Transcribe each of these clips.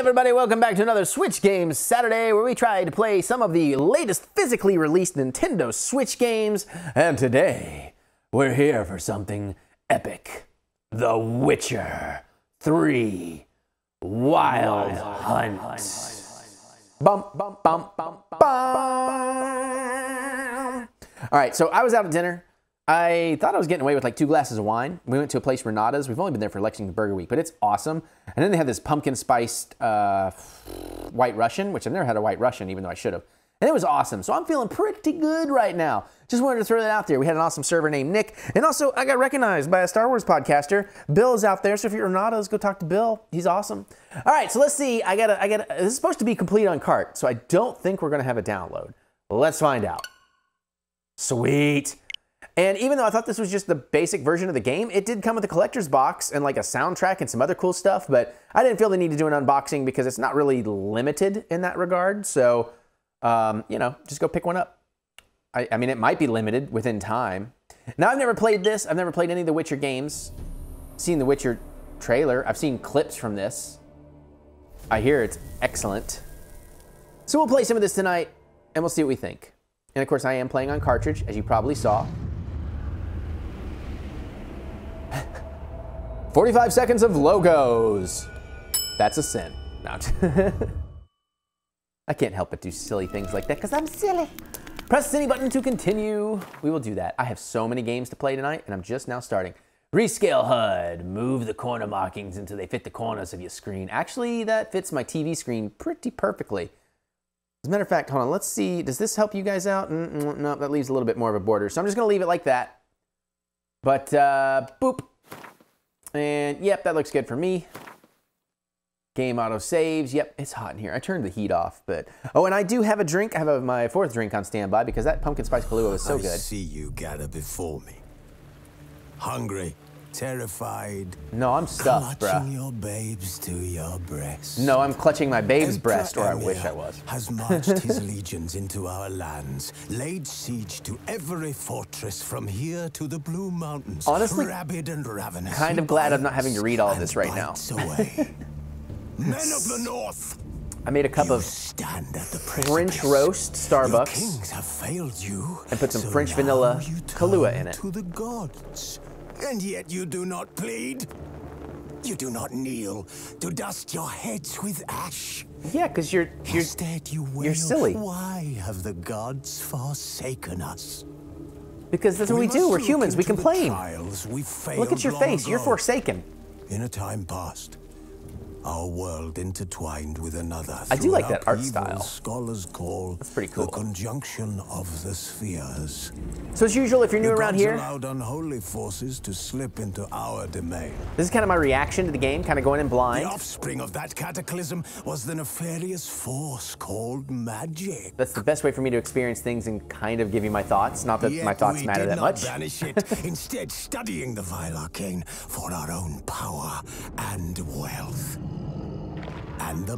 everybody, welcome back to another Switch Games Saturday, where we try to play some of the latest physically released Nintendo Switch games. And today, we're here for something epic. The Witcher 3 Wild Hunt. Bum, bum, bum, bum, bum. All right, so I was out at dinner. I thought I was getting away with like 2 glasses of wine. We went to a place, Renata's. We've only been there for Lexington Burger Week, but it's awesome. And then they had this pumpkin spiced White Russian, which I've never had a White Russian, even though I should have. And it was awesome. So I'm feeling pretty good right now. Just wanted to throw that out there. We had an awesome server named Nick. And also, I got recognized by a Star Wars podcaster. Bill is out there. So if you're Renata's, go talk to Bill. He's awesome. All right, so let's see. This is supposed to be complete on cart, so I don't think we're going to have a download. Let's find out. Sweet. And even though I thought this was just the basic version of the game, it did come with a collector's box and like a soundtrack and some other cool stuff, but I didn't feel the need to do an unboxing because it's not really limited in that regard. So, you know, just go pick one up. I mean, it might be limited within time. Now, I've never played this. I've never played any of the Witcher games. I've seen the Witcher trailer. I've seen clips from this. I hear it's excellent. So we'll play some of this tonight and we'll see what we think. And of course, I am playing on cartridge, as you probably saw. 45 seconds of logos. That's a sin. No. I can't help but do silly things like that because I'm silly. Press any button to continue. We will do that. I have so many games to play tonight and I'm just now starting. Rescale HUD. Move the corner markings until they fit the corners of your screen. Actually, that fits my TV screen pretty perfectly. As a matter of fact, hold on, let's see. Does this help you guys out? No, that leaves a little bit more of a border. So I'm just going to leave it like that. But, boop. And, yep, that looks good for me. Game auto saves. Yep, it's hot in here. I turned the heat off, but... Oh, and I do have a drink. I have my fourth drink on standby because that pumpkin spice Kahlua is so good. I see you gather before me. Hungry, terrified... No, I'm stuffed, bruh. Clutching your babes to your breast. No, I'm clutching my babe's breast, or I wish I was. ...has marched his legions into our lands, laid siege to every fortress from here to the Blue Mountains. Honestly, rabid and ravenous, kind of glad I'm not having to read all of this right now. Away. Men of the North! I made a cup of French roast Starbucks kings have failed you, and put some French vanilla Kahlua in it. To the gods. And yet you do not plead. You do not kneel to dust your heads with ash. Yeah, because you're instead you wail, you're silly. Why have the gods forsaken us? Because that's what we do. We're humans. We complain. Look at your face. You're forsaken. In a time past, our world intertwined with another. I do like that art style. Scholars call that's pretty cool. The conjunction of the spheres. So as usual, if you're new around here, allowed unholy forces to slip into our domain. This is kind of my reaction to the game, kind of going in blind. The offspring of that cataclysm was the nefarious force called magic. That's the best way for me to experience things and kind of give you my thoughts. Not that my thoughts matter that much. Banish it. Instead, studying the vile arcane for our own power and wealth. And the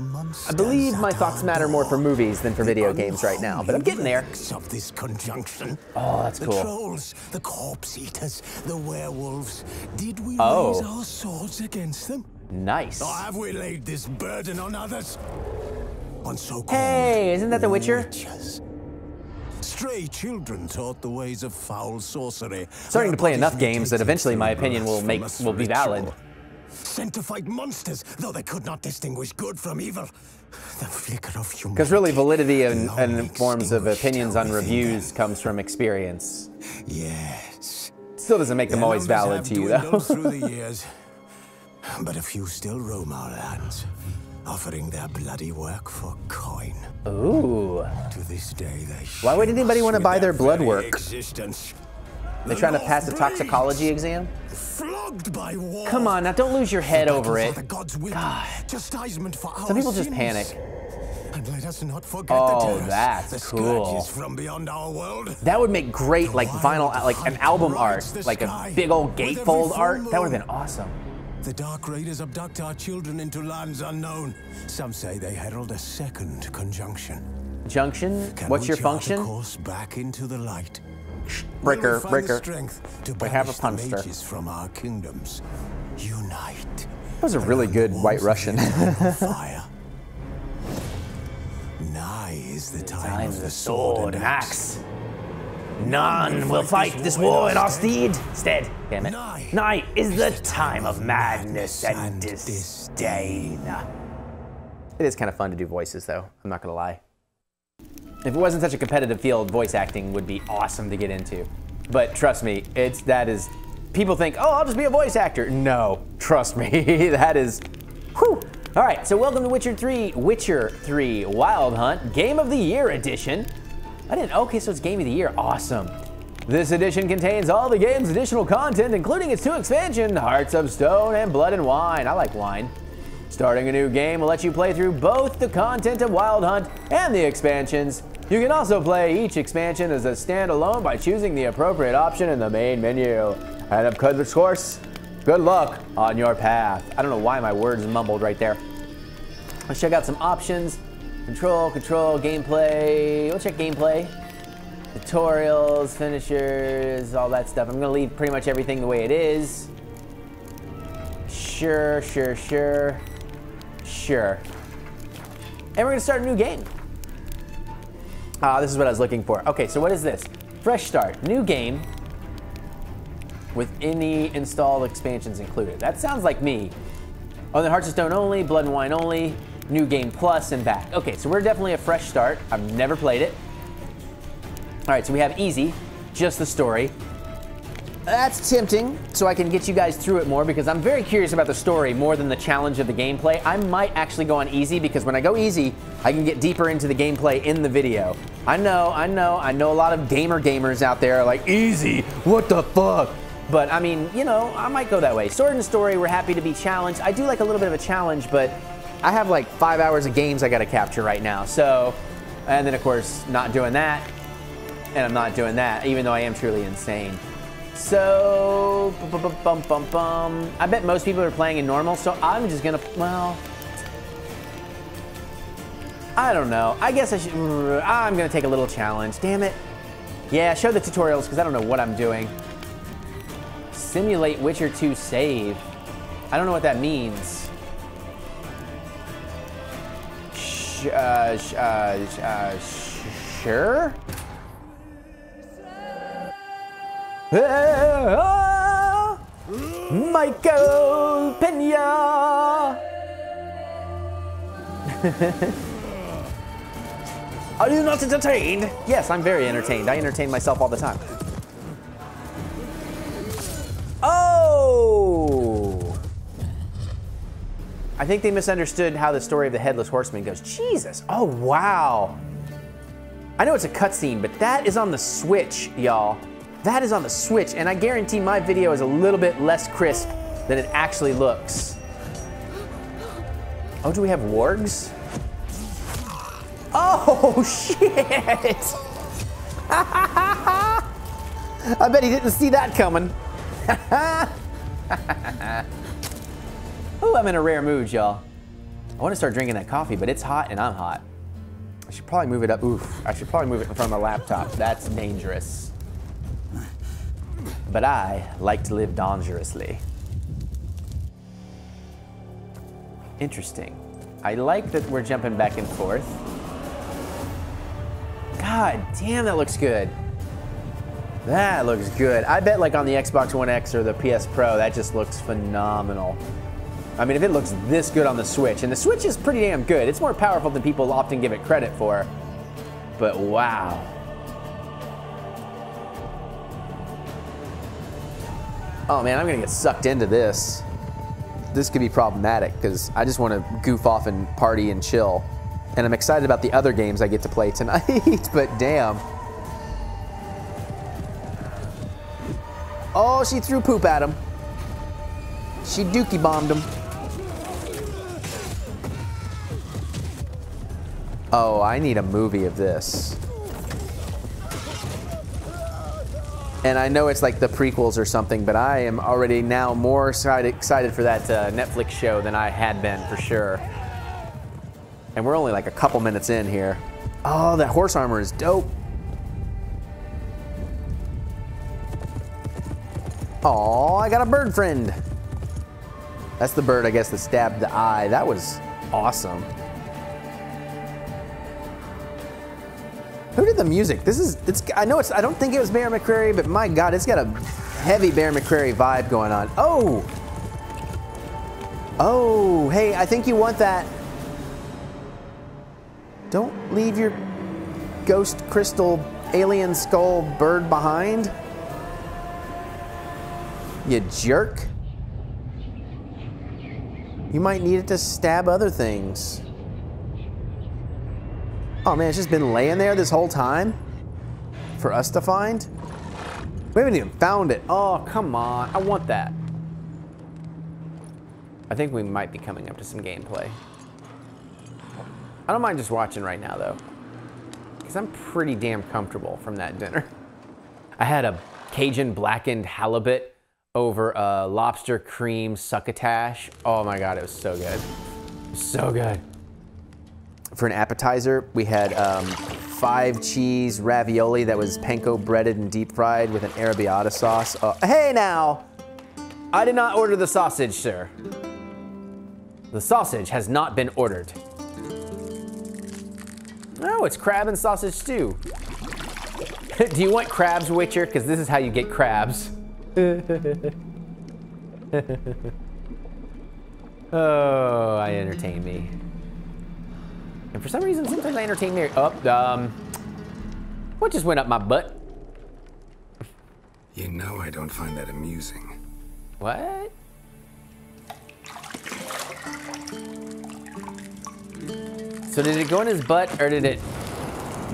I believe my thoughts matter more for movies than for video games right now, but I'm getting there. Of this conjunction. Oh, that's cool. The trolls, the corpse eaters, the werewolves. Did we raise our swords against them? Nice. Or have we laid this burden on others? On so-called hey, isn't that the Witcher? Witches. Stray children taught the ways of foul sorcery. Starting to play enough games that eventually my opinion will be valid. Sanctified monsters, though they could not distinguish good from evil. The flicker of humanity. Because really, validity and forms of opinions on reviews comes from experience. Yes. Still doesn't make them always valid to you, though. Through the years, but a few still roam our lands, offering their bloody work for coin. Ooh. To this day, they. Why would anybody want to buy their blood work? Existence. They're trying to pass a toxicology exam? Flogged by war. Come on, now don't lose your head over it. God. Chastisement for our some people just panic. And let us not forget the that's cool. From beyond our world. That would make great, like, vinyl, like an album art. Like a big old gatefold art. That would have been awesome. The Dark Raiders abduct our children into lands unknown. Some say they herald a second conjunction. Junction? Can what's your function? Course back into the light. Breaker, breaker. We have a punster. From our kingdoms. Unite. That was a really good White Russian. Fire. Times the sword and axe. None will fight this war in our stead. Damn it. Night is the time of madness and disdain. It is kind of fun to do voices, though. I'm not gonna lie. If it wasn't such a competitive field, voice acting would be awesome to get into. But trust me, people think, oh, I'll just be a voice actor. No, trust me, that is, whew. All right, so welcome to Witcher 3 Wild Hunt, Game of the Year edition. Okay, so it's Game of the Year, awesome. This edition contains all the game's additional content, including its 2 expansions, Hearts of Stone and Blood and Wine. I like wine. Starting a new game will let you play through both the content of Wild Hunt and the expansions. You can also play each expansion as a standalone by choosing the appropriate option in the main menu. And of course, good luck on your path. I don't know why my words mumbled right there. Let's check out some options. Control, gameplay. We'll check gameplay. Tutorials, finishers, all that stuff. I'm gonna leave pretty much everything the way it is. Sure. And we're gonna start a new game. This is what I was looking for. Okay, so what is this? Fresh start, new game. With any installed expansions included. That sounds like me. On the Hearts of Stone only, Blood and Wine only, New Game Plus, and back. Okay, so we're definitely a fresh start. I've never played it. All right, so we have easy, just the story. That's tempting, so I can get you guys through it more because I'm very curious about the story more than the challenge of the gameplay. I might actually go on easy because when I go easy, I can get deeper into the gameplay in the video. I know a lot of gamers out there are like, easy, what the fuck? But I mean, you know, I might go that way. Sword and story, we're happy to be challenged. I do like a little bit of a challenge, but I have like 5 hours of games I gotta capture right now. So, and then of course, not doing that. And I'm not doing that, even though I am truly insane. So, I bet most people are playing in normal, so I'm just gonna, well, I don't know. I guess I should, I'm gonna take a little challenge, damn it. Yeah, show the tutorials, because I don't know what I'm doing. Simulate Witcher 2 save. I don't know what that means. Sure? Michael Pena! Are you not entertained? Yes, I'm very entertained. I entertain myself all the time. Oh! I think they misunderstood how the story of the Headless Horseman goes. Jesus, oh wow. I know it's a cutscene, but that is on the Switch, y'all. That is on the Switch, and I guarantee my video is a little bit less crisp than it actually looks. Oh, do we have wargs? Oh, shit! I bet he didn't see that coming. Oh, I'm in a rare mood, y'all. I want to start drinking that coffee, but it's hot and I'm hot. I should probably move it up. Oof, I should probably move it in front of my laptop. That's dangerous. But I like to live dangerously. Interesting. I like that we're jumping back and forth. God damn, that looks good. That looks good. I bet like on the Xbox One X or the PS Pro, that just looks phenomenal. I mean, if it looks this good on the Switch, and the Switch is pretty damn good. It's more powerful than people often give it credit for, but wow. Oh man, I'm gonna get sucked into this. This could be problematic because I just want to goof off and party and chill. And I'm excited about the other games I get to play tonight, but damn. Oh, she threw poop at him. She dookie bombed him. Oh, I need a movie of this. And I know it's like the prequels or something, but I am already now more excited for that Netflix show than I had been for sure. And we're only like a couple minutes in here. Oh, that horse armor is dope. Oh, I got a bird friend. That's the bird, I guess, that stabbed the eye. That was awesome. Who did the music? This is, I don't think it was Bear McCreary, but my God, it's got a heavy Bear McCreary vibe going on. Oh! Oh, hey, I think you want that. Don't leave your ghost crystal alien skull bird behind. You jerk. You might need it to stab other things. Oh man, it's just been laying there this whole time for us to find? We haven't even found it. Oh, come on, I want that. I think we might be coming up to some gameplay. I don't mind just watching right now though, because I'm pretty damn comfortable from that dinner. I had a Cajun blackened halibut over a lobster cream succotash. Oh my God, it was so good. So good. For an appetizer, we had 5-cheese ravioli that was panko breaded and deep fried with an arrabbiata sauce. Hey now, I did not order the sausage, sir. The sausage has not been ordered. Oh, it's crab and sausage stew. Do you want crabs, Witcher? Because this is how you get crabs. Oh, I entertain me. And for some reason, sometimes I entertain Mary. Oh, what just went up my butt? You know I don't find that amusing. What? So did it go in his butt, or did it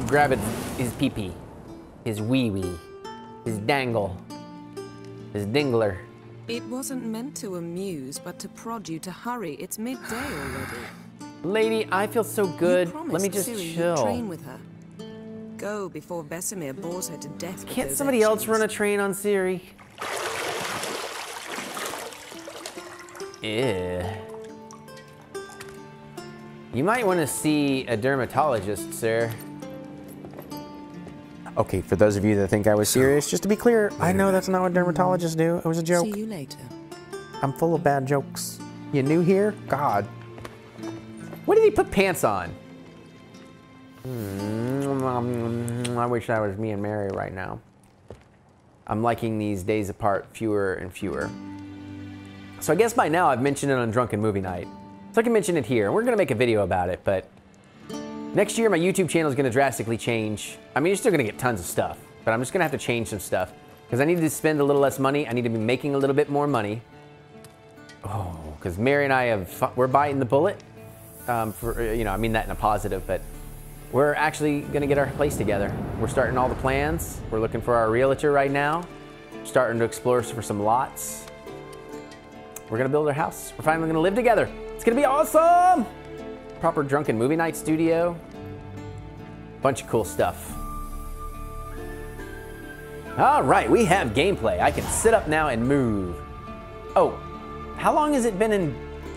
grab his pee-pee? His wee-wee? His dangle? His dingler? It wasn't meant to amuse, but to prod you to hurry. It's midday already. Lady, I feel so good. Let me just Ciri chill. Train with her. Go before Vesemir bores her to death. Can't somebody else run a train on Ciri? Yeah. You might want to see a dermatologist, sir. Okay, for those of you that think I was serious, just to be clear, I know that's not what dermatologists do. It was a joke. See you later. I'm full of bad jokes. You new here? God. When did he put pants on? I wish that was me and Mary right now. I'm liking these days apart fewer and fewer. So I guess by now I've mentioned it on Drunken Movie Night. So I can mention it here. We're gonna make a video about it, but next year my YouTube channel is gonna drastically change. I mean, you're still gonna get tons of stuff, but I'm just gonna have to change some stuff because I need to spend a little less money. I need to be making a little bit more money. Oh, because Mary and I we're biting the bullet. You know, I mean that in a positive, but we're actually gonna get our place together. We're starting all the plans. We're looking for our realtor right now. We're starting to explore for some lots. We're gonna build our house. We're finally gonna live together. It's gonna be awesome. Proper Drunken Movie Night studio. Bunch of cool stuff. All right, we have gameplay. I can sit up now and move. Oh, how long has it been in,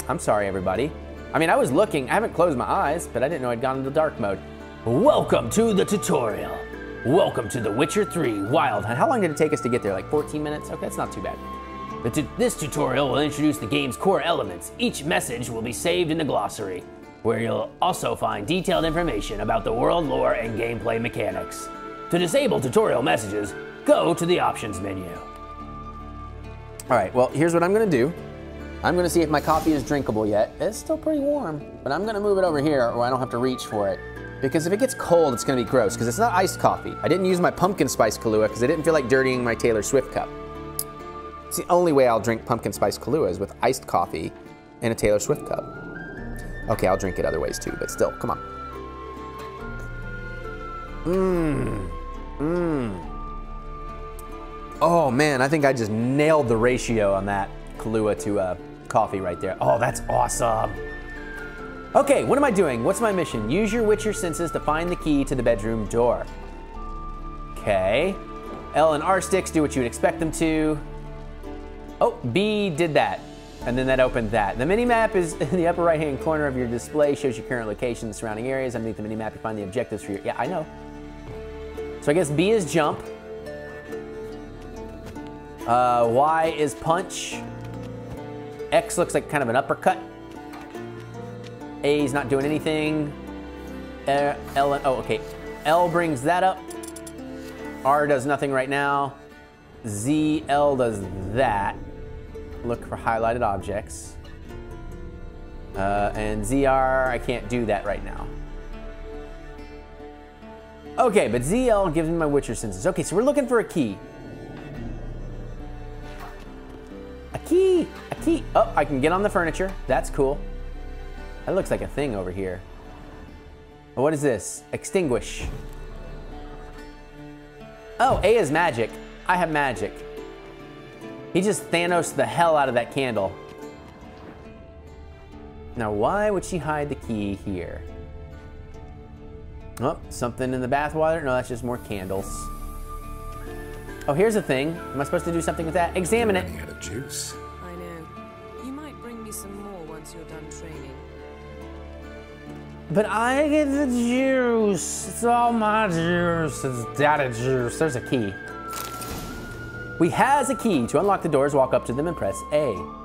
I'm sorry everybody. I mean, I was looking, I haven't closed my eyes, but I didn't know I'd gone into dark mode. Welcome to the tutorial. Welcome to The Witcher 3 Wild Hunt. How long did it take us to get there? Like 14 minutes? Okay, that's not too bad. But this tutorial will introduce the game's core elements. Each message will be saved in the glossary, where you'll also find detailed information about the world lore and gameplay mechanics. To disable tutorial messages, go to the options menu. All right, well, here's what I'm gonna do. I'm gonna see if my coffee is drinkable yet. It's still pretty warm, but I'm gonna move it over here or I don't have to reach for it. Because if it gets cold, it's gonna be gross, because it's not iced coffee. I didn't use my pumpkin spice Kahlua because I didn't feel like dirtying my Taylor Swift cup. It's the only way I'll drink pumpkin spice Kahlua is with iced coffee and a Taylor Swift cup. Okay, I'll drink it other ways too, but still, come on. Oh man, I think I just nailed the ratio on that Kahlua to coffee right there. Oh, that's awesome. Okay, what am I doing? What's my mission? Use your Witcher senses to find the key to the bedroom door. Okay. L and R sticks do what you would expect them to. Oh, B did that. And then that opened that. The minimap is in the upper right-hand corner of your display, shows your current location and surrounding areas. Underneath the minimap, you find the objectives for your, yeah, I know. So I guess B is jump. Y is punch. X looks like kind of an uppercut. A's not doing anything. L, oh, okay. L brings that up. R does nothing right now. Z, L does that. Look for highlighted objects. And ZR, I can't do that right now. Okay, but ZL gives me my Witcher senses. Okay, so we're looking for a key. A key, a key. Oh, I can get on the furniture. That's cool. That looks like a thing over here. What is this? Extinguish. Oh, A is magic. I have magic. He just Thanos'd the hell out of that candle. Now, why would she hide the key here? Oh, something in the bathwater? No, that's just more candles. Oh, here's the thing. Am I supposed to do something with that? Examine it. Out of juice. I know. You might bring me some more once you're done training. But I get the juice. It's all my juice. It's data juice. There's a key. We has a key. To unlock the doors, walk up to them and press A.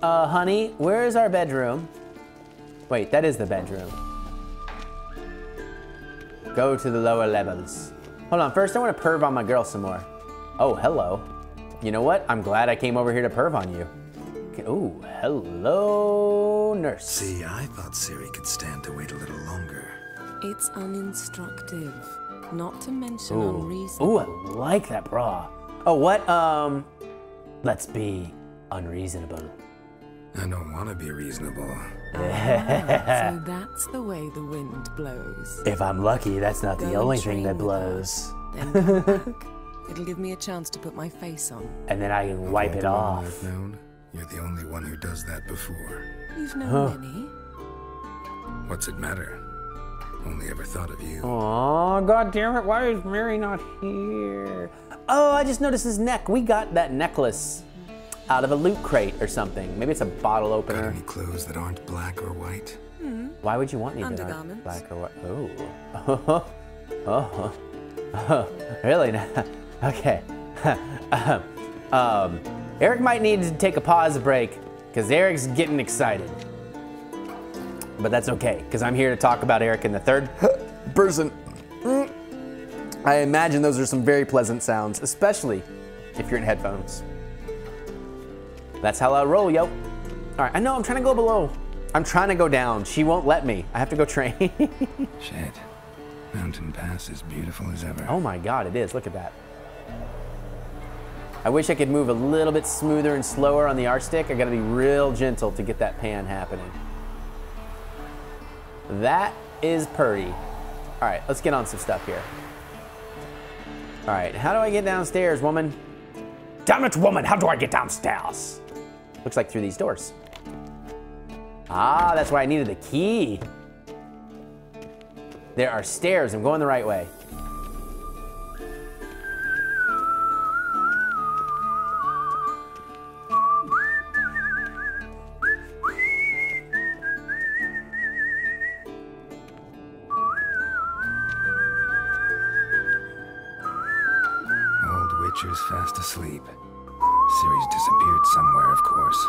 Honey, where is our bedroom? Wait, that is the bedroom. Go to the lower levels. Hold on, first I want to perv on my girl some more. Oh, hello. You know what? I'm glad I came over here to perv on you. Okay, oh, hello, nurse. See, I thought Ciri could stand to wait a little longer. It's uninstructive. Not to mention unreasonable. Ooh, I like that bra. Oh, what? Let's be unreasonable. I don't want to be reasonable. So that's the way the wind blows. If I'm lucky, that's not the only thing that blows. Then come back. It'll give me a chance to put my face on. And then I can wipe it off. I've known, you're the only one who does that before. You've known many. What's it matter? Only ever thought of you. Aw, god damn it, why is Mary not here? Oh, I just noticed his neck. We got that necklace out of a loot crate or something. Maybe it's a bottle opener. Got any clothes that aren't black or white? Mm-hmm. Why would you want any that aren't black or white? Oh. Oh. Oh. Really? Okay. Eric might need to take a pause break because Eric's getting excited. But that's okay, because I'm here to talk about Eric in the third person. I imagine those are some very pleasant sounds, especially if you're in headphones. That's how I roll, yo. All right, I know, I'm trying to go below. I'm trying to go down. She won't let me. I have to go train. Shit, Mountain Pass is beautiful as ever. Oh my God, it is, look at that. I wish I could move a little bit smoother and slower on the R-stick. I gotta be real gentle to get that pan happening. That is purdy. All right, let's get on some stuff here. All right, how do I get downstairs, woman? Damn it, woman, how do I get downstairs? Looks like through these doors. Ah, that's why I needed the key. There are stairs, I'm going the right way. Fast asleep. Ciri's disappeared somewhere, of course.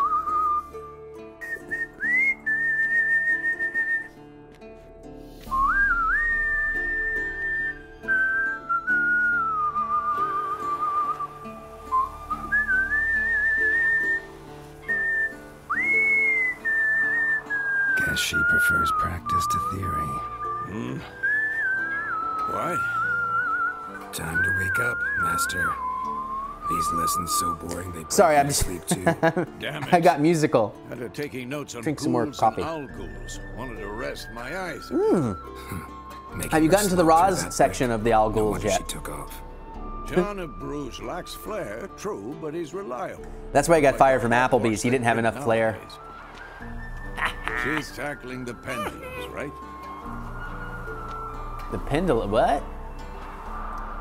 Guess she prefers practice to theory. Hmm? What? Time to wake up, Master. These lessons so boring they Sorry, I'm just sleep too. Damn it. I got musical. After taking notes on Drink some more coffee. Wanted to rest my eyes. Have you gotten to the Roz section of the Al Ghul yet? She took off. John of Bruges lacks flair, true, but he's reliable. That's why he got fired from Applebee's. He didn't have enough flair. She's tackling the pendulums, right? The pendulum? What?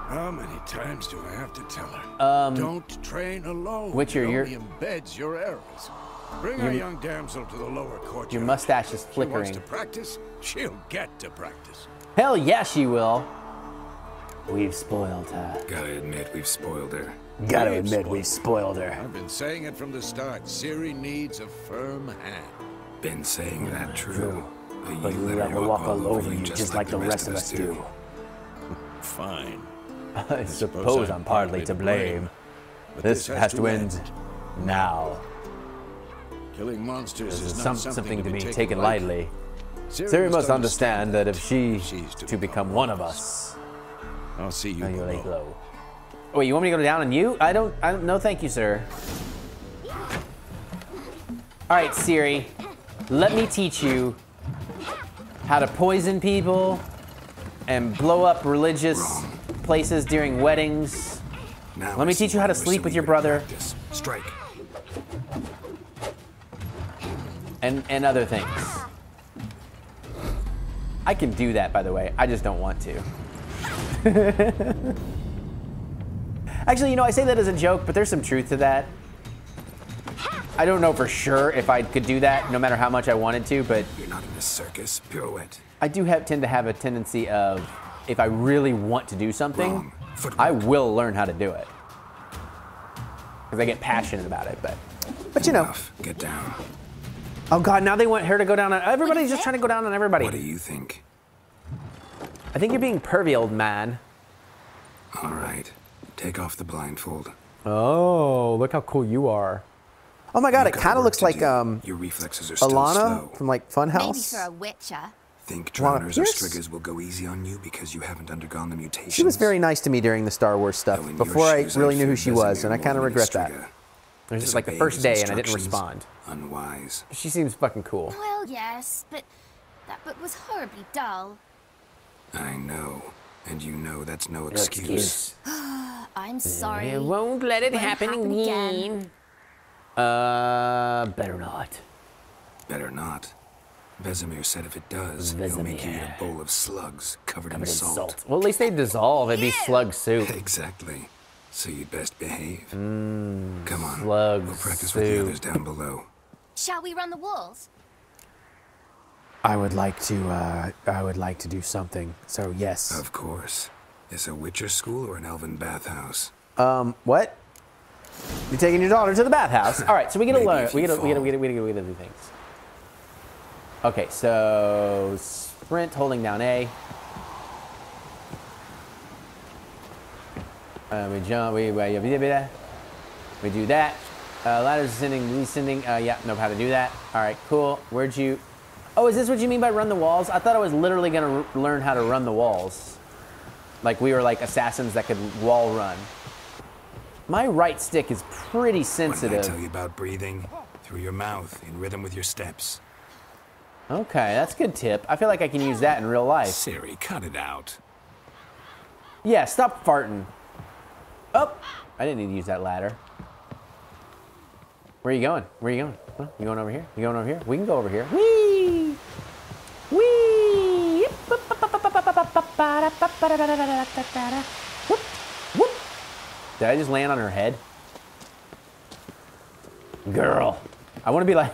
How many times do I have to tell her? Don't train alone. Witcher, you're embeds your errors. Bring our young damsel to the lower courtyard. Your mustache is flickering. She wants to practice, she'll get to practice. Hell yeah, she will. We've spoiled her. Gotta admit, we've spoiled her. Gotta admit, we've spoiled her. I've been saying it from the start. Ciri needs a firm hand. Been saying that true. But you let her walk all over you just like the rest of us do. Fine. I suppose I'm partly to blame. But this has to end now. Killing monsters is not something to be taken lightly. Ciri must understand that if she's to become one of us, I'll see you below. Wait, you want me to go down on you? I don't. No, thank you, sir. All right, Ciri, let me teach you how to poison people and blow up religious places during weddings. Now let me teach you how to sleep with your brother. Strike. And other things. I can do that, by the way. I just don't want to. Actually, you know, I say that as a joke, but there's some truth to that. I don't know for sure if I could do that, no matter how much I wanted to, but... You're not in a circus, pirouette. I do tend to have a tendency of, if I really want to do something, I will learn how to do it. Because I get passionate about it, but you know. Get down. Oh God, now they want her to go down on... Everybody's just trying to go down on everybody. What do you think? I think you're being pervy, old man. All right. Take off the blindfold. Oh, look how cool you are. Oh my God, it kind of looks like your reflexes are still Alana slow. From like Funhouse. Maybe for a Witcher. Think drowners or striggers will go easy on you because you haven't undergone the mutation. She was very nice to me during the Star Wars stuff before I really knew who she was, and I kind of regret that. It was just like the first day and I didn't respond. Unwise. She seems fucking cool. Well, yes, but that book was horribly dull. I know. And you know that's no excuse. I'm sorry. I won't let it happen again. Better not. Better not. Vesemir said if it does, he'll make you eat a bowl of slugs covered in salt. Well, at least they dissolve. It'd be slug soup. Exactly. So you'd best behave. Come on. We'll practice with the others down below. Shall we run the walls? I would like to do something. So yes. Of course. Is a Witcher school or an elven bathhouse? What? You're taking your daughter to the bathhouse. All right. So we get to learn. We get to do things. Okay. So sprint, holding down A. We jump. We do that. Ladders ascending, descending. Yeah. Know how to do that. All right. Cool. Where'd you? Oh, is this what you mean by run the walls? I thought I was literally gonna learn how to run the walls. Like we were like assassins that could wall run. My right stick is pretty sensitive. What did I tell you about breathing through your mouth in rhythm with your steps? Okay, that's a good tip. I feel like I can use that in real life. Ciri, cut it out. Yeah, stop farting. Oh, I didn't need to use that ladder. Where are you going? Where are you going? Huh? You going over here? You going over here? We can go over here. Whee! Whee! Whoop! Whoop! Did I just land on her head? Girl. I want to be like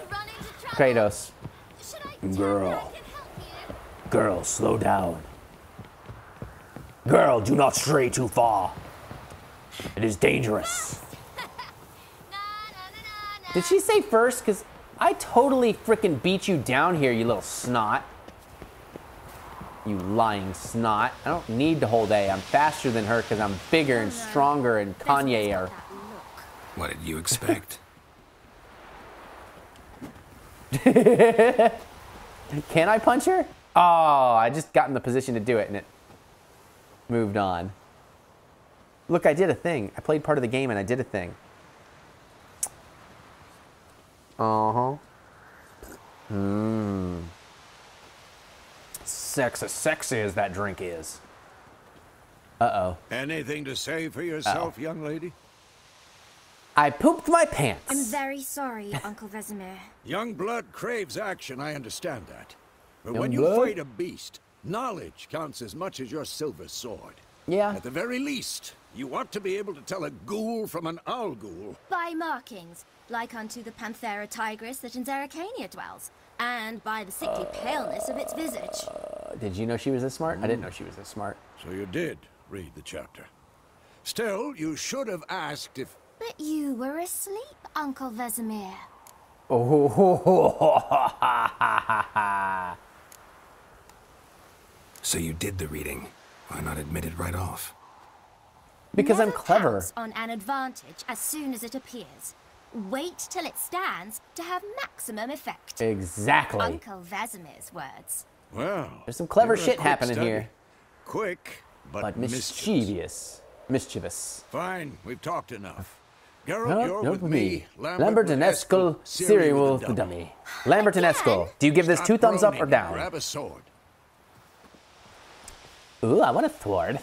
Kratos. Girl. Girl, slow down. Girl, do not stray too far. It is dangerous. Did she say first? Because I totally freaking beat you down here, you little snot. You lying snot. I don't need to hold A. I'm faster than her because I'm bigger and stronger and Kanye-er. What did you expect? Can I punch her? Oh, I just got in the position to do it and it moved on. Look, I did a thing. I played part of the game and I did a thing. Uh-huh. Sexy as that drink is. Uh-oh. Anything to say for yourself, young lady? I pooped my pants. I'm very sorry, Uncle Vesemir. Young blood craves action, I understand that. But when you fight a beast, knowledge counts as much as your silver sword. Yeah. At the very least, you ought to be able to tell a ghoul from an owl ghoul. By markings. Like unto the panthera tigris that in Zeracania dwells, and by the sickly paleness of its visage. Did you know she was this smart? I didn't know she was this smart. So you did read the chapter. Still, you should have asked if... But you were asleep, Uncle Vesemir. Oh, ho, ho, ho, ha, ha, ha, ha. So you did the reading. Why not admit it right off? Because I'm clever. On an advantage as soon as it appears. Wait till it stands to have maximum effect. Exactly. Uncle Vesemir's words. Well, there's some clever shit happening here. Quick, but mischievous. Fine, we've talked enough. Geralt, you're with me. Lambertinesco, Ciri will the dummy. Lambertinesco, do you give this two thumbs up or down? Grab a sword. Ooh, I want a sword.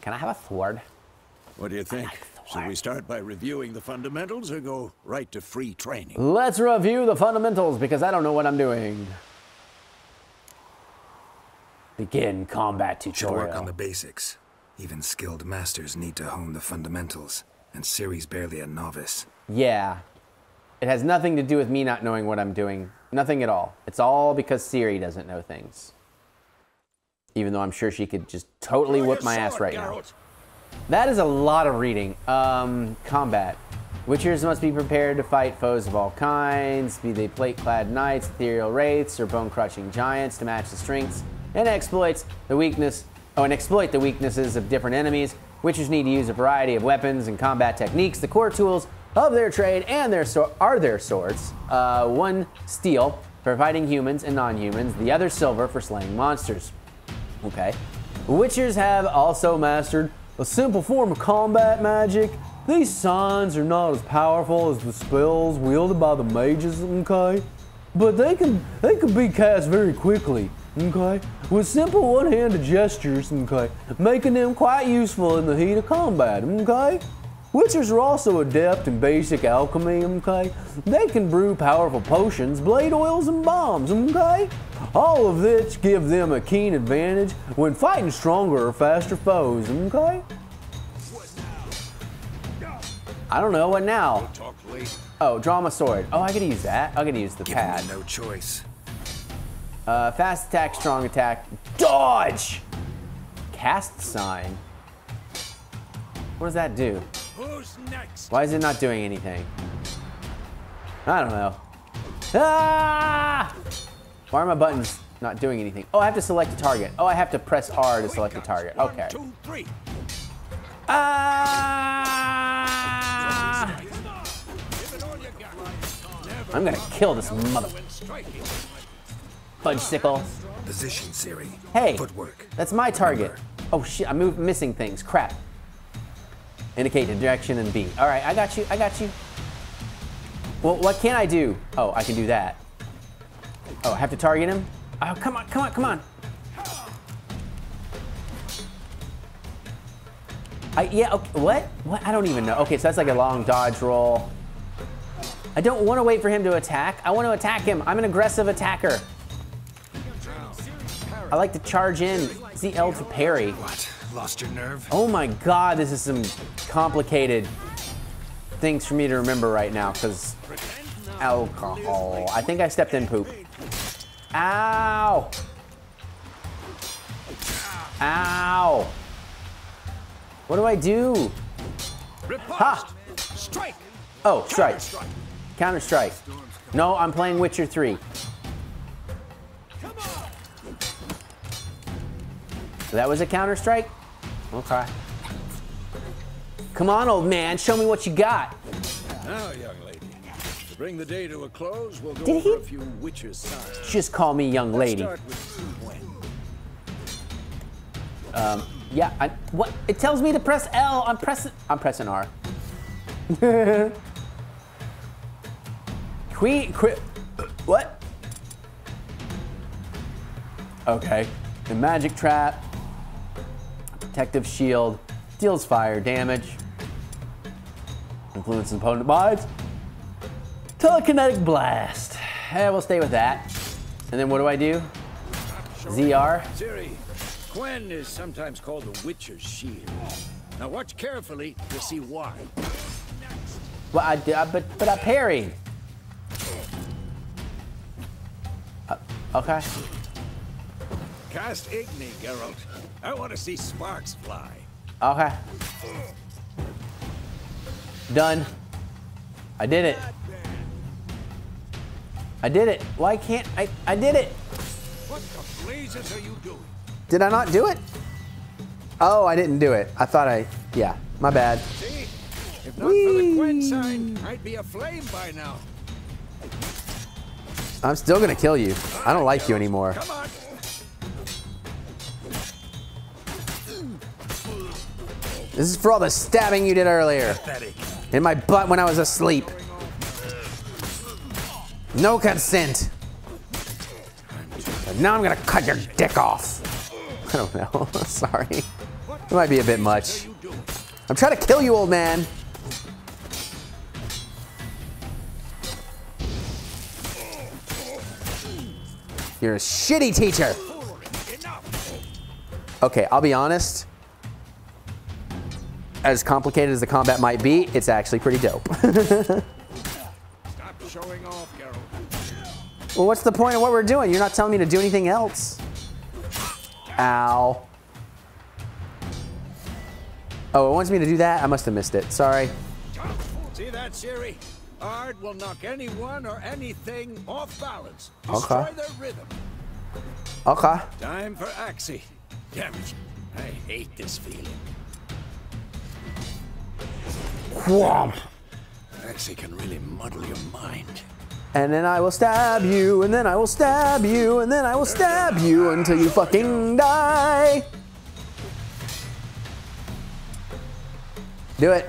Can I have a sword? What do you think? Like, should we start by reviewing the fundamentals or go right to free training? Let's review the fundamentals because I don't know what I'm doing. Begin combat tutorial. Should work on the basics. Even skilled masters need to hone the fundamentals, and Ciri's barely a novice. Yeah. It has nothing to do with me not knowing what I'm doing. Nothing at all. It's all because Ciri doesn't know things. Even though I'm sure she could just totally whip my ass right now. That is a lot of reading. Combat. Witchers must be prepared to fight foes of all kinds, be they plate-clad knights, ethereal wraiths, or bone-crushing giants to match the strengths and exploits the weakness. Oh, and exploit the weaknesses of different enemies. Witchers need to use a variety of weapons and combat techniques. The core tools of their trade and their swords. One steel for fighting humans and non-humans. The other silver for slaying monsters. Okay. Witchers have also mastered a simple form of combat magic. These signs are not as powerful as the spells wielded by the mages, okay? But they can be cast very quickly, okay? With simple one-handed gestures, okay? Making them quite useful in the heat of combat, okay? Witchers are also adept in basic alchemy, okay? They can brew powerful potions, blade oils, and bombs, okay? All of which give them a keen advantage when fighting stronger or faster foes, okay? I don't know, what now? Oh, draw my sword. Oh, I could use that. I could use the pad. No choice. Fast attack, strong attack, dodge! Cast sign. What does that do? Who's next? Why is it not doing anything? I don't know. Ah! Why are my buttons not doing anything? Oh, I have to select a target. Oh, I have to press R to select a target. Okay. 1, 2, 3. Ah! I'm gonna kill this mother... Fudge sickle. Position, Ciri. Hey, footwork. That's my target. Oh shit, I'm missing things. Crap. Indicate the direction and B. All right, I got you. I got you. Well, what can I do? Oh, I can do that. Oh, I have to target him? Oh, come on, come on, come on. Yeah, okay, what? What? I don't even know. Okay, so that's like a long dodge roll. I don't want to wait for him to attack. I want to attack him. I'm an aggressive attacker. I like to charge in. Is he L to parry? What? Lost your nerve? Oh my god, this is some complicated things for me to remember right now, because alcohol. I think I stepped in poop. Ow! Ow! What do I do? Ha! Strike! Oh, strike. Counter strike. No, I'm playing Witcher 3. So that was a counter strike? Okay. Come on, old man, show me what you got. Now, young lady, to bring the day to a close, we'll go over a few Witcher signs. Just call me young lady. Yeah, what? It tells me to press L. I'm pressing R. What? Okay. The magic trap. Protective shield. Deals fire damage. Influence opponent minds. Telekinetic blast. Hey, we'll stay with that. And then what do I do? ZR. Gwen is sometimes called the Witcher's Shield. Now watch carefully to see why. Well, but I parried. Okay. Cast Igni, Geralt. I want to see sparks fly. Okay. Done. I did it. I did it. Why can't I? I did it. What the blazes are you doing? Did I not do it? Oh, I didn't do it. I thought I, yeah, my bad. See, if not for the Gwent sign, I'd be aflame by now. I'm still gonna kill you. I don't like you anymore. Come on. This is for all the stabbing you did earlier. In my butt when I was asleep. No consent. But now I'm gonna cut your dick off. I don't know. Sorry. It might be a bit much. I'm trying to kill you, old man. You're a shitty teacher. Okay, I'll be honest. As complicated as the combat might be, it's actually pretty dope. Stop showing off, Geralt. Well, what's the point of what we're doing? You're not telling me to do anything else. Ow. Oh, it wants me to do that? I must have missed it. Sorry. See that, Ciri? Ard will knock anyone or anything off balance. Destroy their rhythm. Okay. Time for Axie. Damn it. I hate this feeling. Whomp. Axie can really muddle your mind. And then I will stab you, and then I will stab you, and then I will stab you until you fucking die. Do it.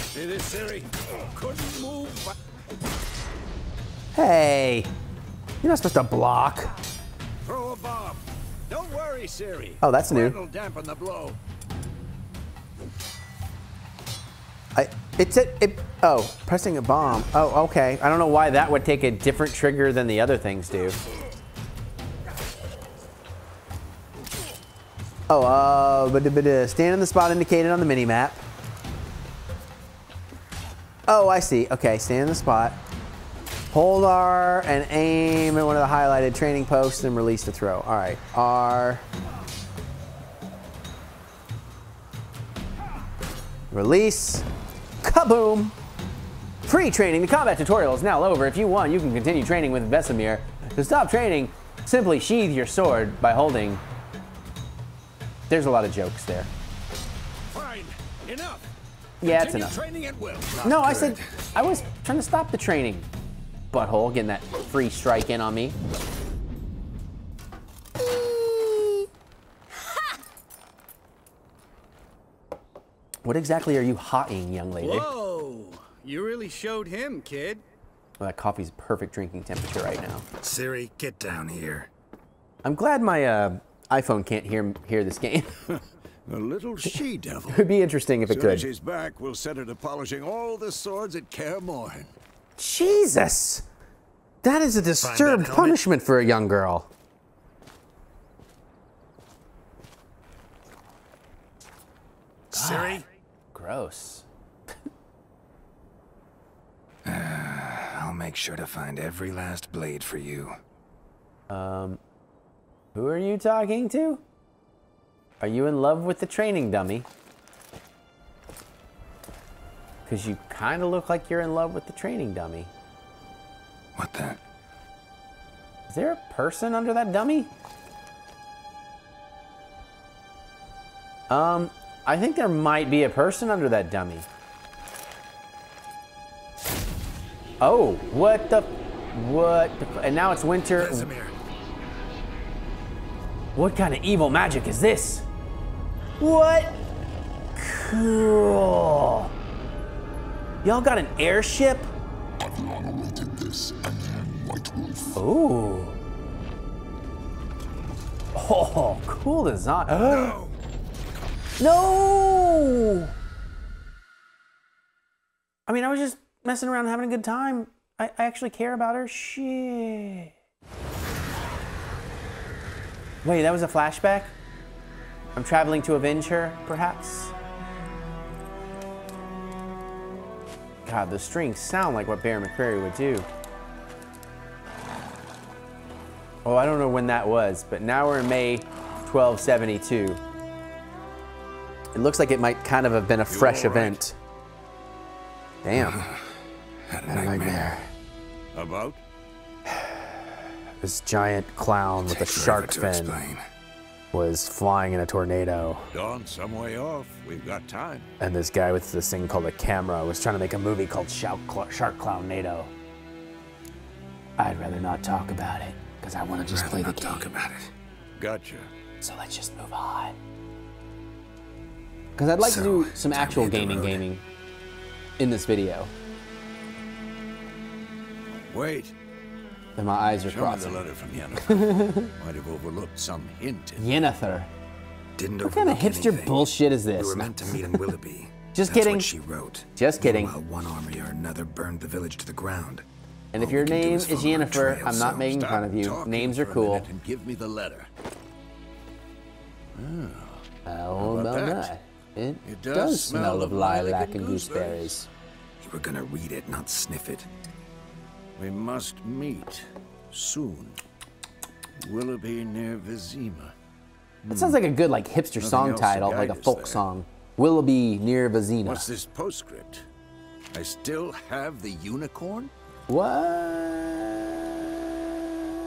See this, Ciri? Couldn't move. Hey, you're not supposed to block. Throw a bomb. Don't worry, Ciri. Oh, that's new. It'll dampen the blow. Oh, pressing a bomb. Oh, okay. I don't know why that would take a different trigger than the other things do. Oh, stand in the spot indicated on the minimap. Oh, I see. Okay, stand in the spot. Hold R and aim at one of the highlighted training posts and release the throw. All right, R. Release. Kaboom! Free training. The combat tutorial is now over. If you want, you can continue training with Vesemir. To stop training, simply sheathe your sword by holding. There's a lot of jokes there. Fine. Enough. Yeah, it's enough. Training at will. No, I said I was trying to stop the training. Butthole, getting that free strike in on me. What exactly are you hotting, young lady? Whoa! You really showed him, kid. Well, that coffee's perfect drinking temperature right now. Ciri, get down here. I'm glad my iPhone can't hear this game. A little she-devil. It would be interesting if it could. As she's back, we'll set her to polishing all the swords at Kaer Morhen. Jesus! That is a disturbed punishment for a young girl. Ciri? Gross. I'll make sure to find every last blade for you. Who are you talking to? Are you in love with the training dummy? Because you kind of look like you're in love with the training dummy. What the? Is there a person under that dummy? I think there might be a person under that dummy. Oh, what the, and now it's winter. Vesemir. What kind of evil magic is this? What? Cool. Y'all got an airship? Kahlua awaited this, and then White Wolf. Ooh. Oh, cool design. No. No! I mean, I was just messing around having a good time. I actually care about her. Shit. Wait, that was a flashback? I'm traveling to avenge her, perhaps? God, the strings sound like what Bear McCreary would do. Oh, I don't know when that was, but now we're in May 1272. It looks like it might kind of have been a fresh event. Damn. Had a nightmare. About? This giant clown with a shark fin was flying in a tornado. Dawn, some way off. We've got time. And this guy with this thing called a camera was trying to make a movie called Shark Clown NATO. I'd rather not talk about it because I want to just play the game. Talk about it. Gotcha. So let's just move on. Because I'd like to do some actual gaming in this video. Wait. And my eyes are crossing. The letter from Yennefer. Might have overlooked some hint. Yennefer. Didn't overlook anything. What kind of hipster bullshit is this? We were meant to meet in Willoughby. Just kidding. That's what she wrote. Just kidding. While one army or another burned the village to the ground. And if your name is Yennefer, I'm not making fun of you. Names are cool. And give me the letter. Oh, no, no. It does smell of lilac and gooseberries. You were gonna read it, not sniff it. We must meet soon. Willoughby near Vizima. That sounds like a good hipster song title, like a folk song. Willoughby near Vizima. What's this postscript? I still have the unicorn? What?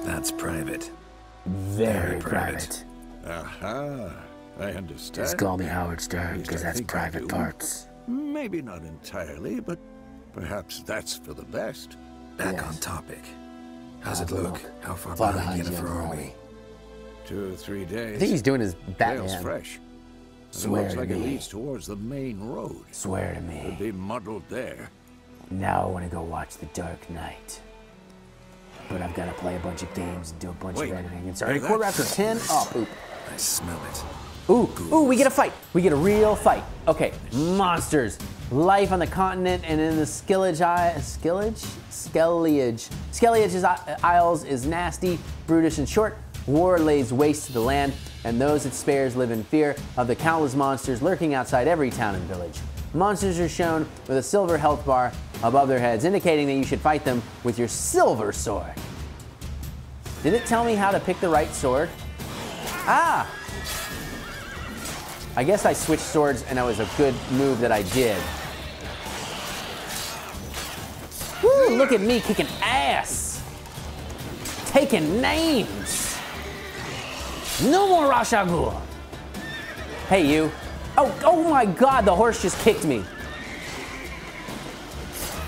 That's private. Very private. Aha, I understand. Just call me Howard Stern, because that's private parts. Maybe not entirely, but perhaps that's for the best. Back on topic. How's it look? How far behind Yennefer are we? 2 or 3 days. I think he's doing his Batman. Fresh. Swear looks to like me. It leads towards the main road. Swear to me. It'll be muddled there. Now I want to go watch The Dark Knight. But I've got to play a bunch of games and do a bunch of editing. It's already 10:15. Oh, poop. I smell it. Ooh, ooh, we get a fight. We get a real fight. Okay, monsters. Life on the continent and in the Skellige's Isles is nasty, brutish, and short. War lays waste to the land, and those it spares live in fear of the countless monsters lurking outside every town and village. Monsters are shown with a silver health bar above their heads, indicating that you should fight them with your silver sword. Did it tell me how to pick the right sword? Ah! I guess I switched swords, and that was a good move that I did. Woo, look at me kicking ass. Taking names. No more Rashagul. Hey, you. Oh my God, the horse just kicked me.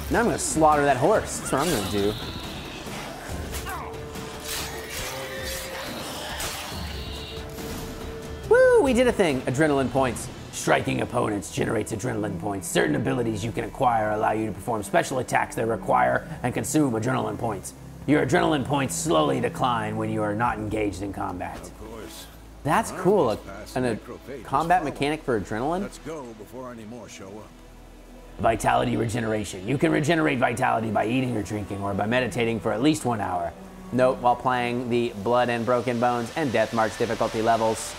Now I'm gonna slaughter that horse. That's what I'm gonna do. Woo, we did a thing. Adrenaline points. Striking opponents generates adrenaline points. Certain abilities you can acquire allow you to perform special attacks that require and consume adrenaline points. Your adrenaline points slowly decline when you are not engaged in combat. Of course. That's cool. A combat mechanic for adrenaline? Let's go before any more show up. Vitality regeneration. You can regenerate vitality by eating or drinking or by meditating for at least 1 hour. Note while playing the Blood and Broken Bones and Death March difficulty levels.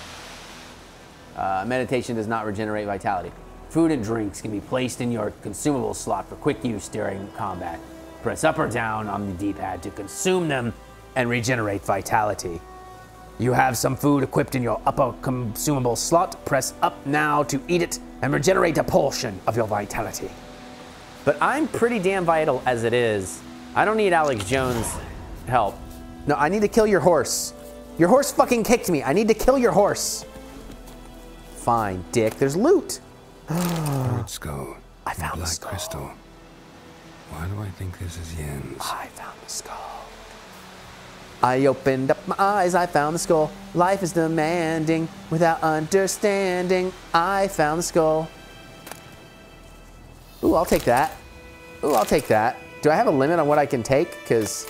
Meditation does not regenerate vitality. Food and drinks can be placed in your consumable slot for quick use during combat. Press up or down on the D-pad to consume them and regenerate vitality. You have some food equipped in your upper consumable slot. Press up now to eat it and regenerate a portion of your vitality. But I'm pretty damn vital as it is. I don't need Alex Jones' help. No, I need to kill your horse. Your horse fucking kicked me. I need to kill your horse. Fine, dick. There's loot. Let's go. I found the skull. Crystal. Why do I think this is Yen's? I found the skull. I opened up my eyes. I found the skull. Life is demanding without understanding. I found the skull. Ooh, I'll take that. Ooh, I'll take that. Do I have a limit on what I can take? Because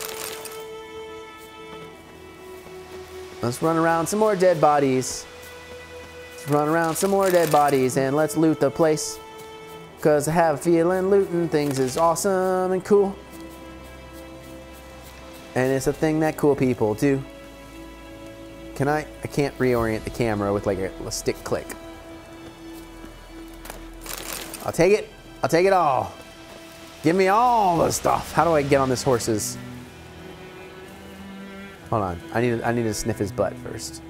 let's run around some more dead bodies. Run around some more dead bodies and let's loot the place. Cause I have a feeling looting things is awesome and cool. And it's a thing that cool people do. Can I can't reorient the camera with like a stick click. I'll take it. I'll take it all. Give me all the stuff. How do I get on this horse's? Hold on. I need to sniff his butt first.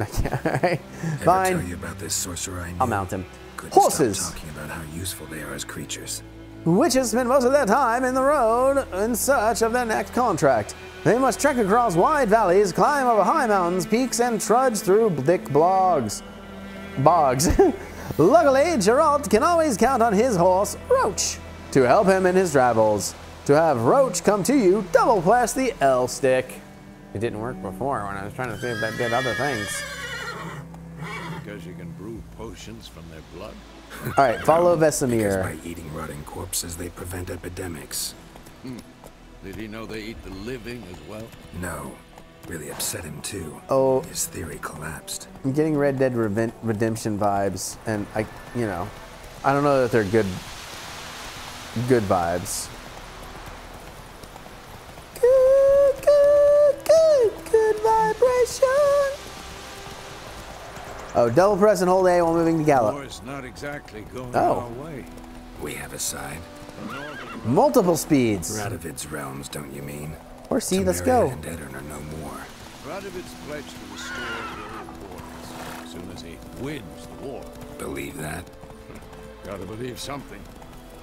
Alright, fine. Tell you about this sorcerer I knew. I'll mount him. Couldn't horses! Stop talking about how useful they are as creatures. Which has spent most of their time in the road in search of their next contract. They must trek across wide valleys, climb over high mountains, peaks, and trudge through thick bogs. Luckily, Geralt can always count on his horse, Roach, to help him in his travels. To have Roach come to you, double press the L stick. It didn't work before when I was trying to see if that did other things. Because you can brew potions from their blood. All right, follow Vesemir. By eating rotting corpses, they prevent epidemics. Did he know they eat the living as well? No. Really upset him, too. Oh. His theory collapsed. I'm getting Red Dead Redemption vibes, and I don't know that they're good vibes. Good vibration. Oh, double press and hold A while moving to gallop. Oh, it's not exactly going our way. We have a side. Multiple speeds. Radovid's realms, don't you mean? Or C, let's go. And Edern are no more. Radovid's pledged to restore the old wars as soon as he wins the war. Believe that? Gotta believe something.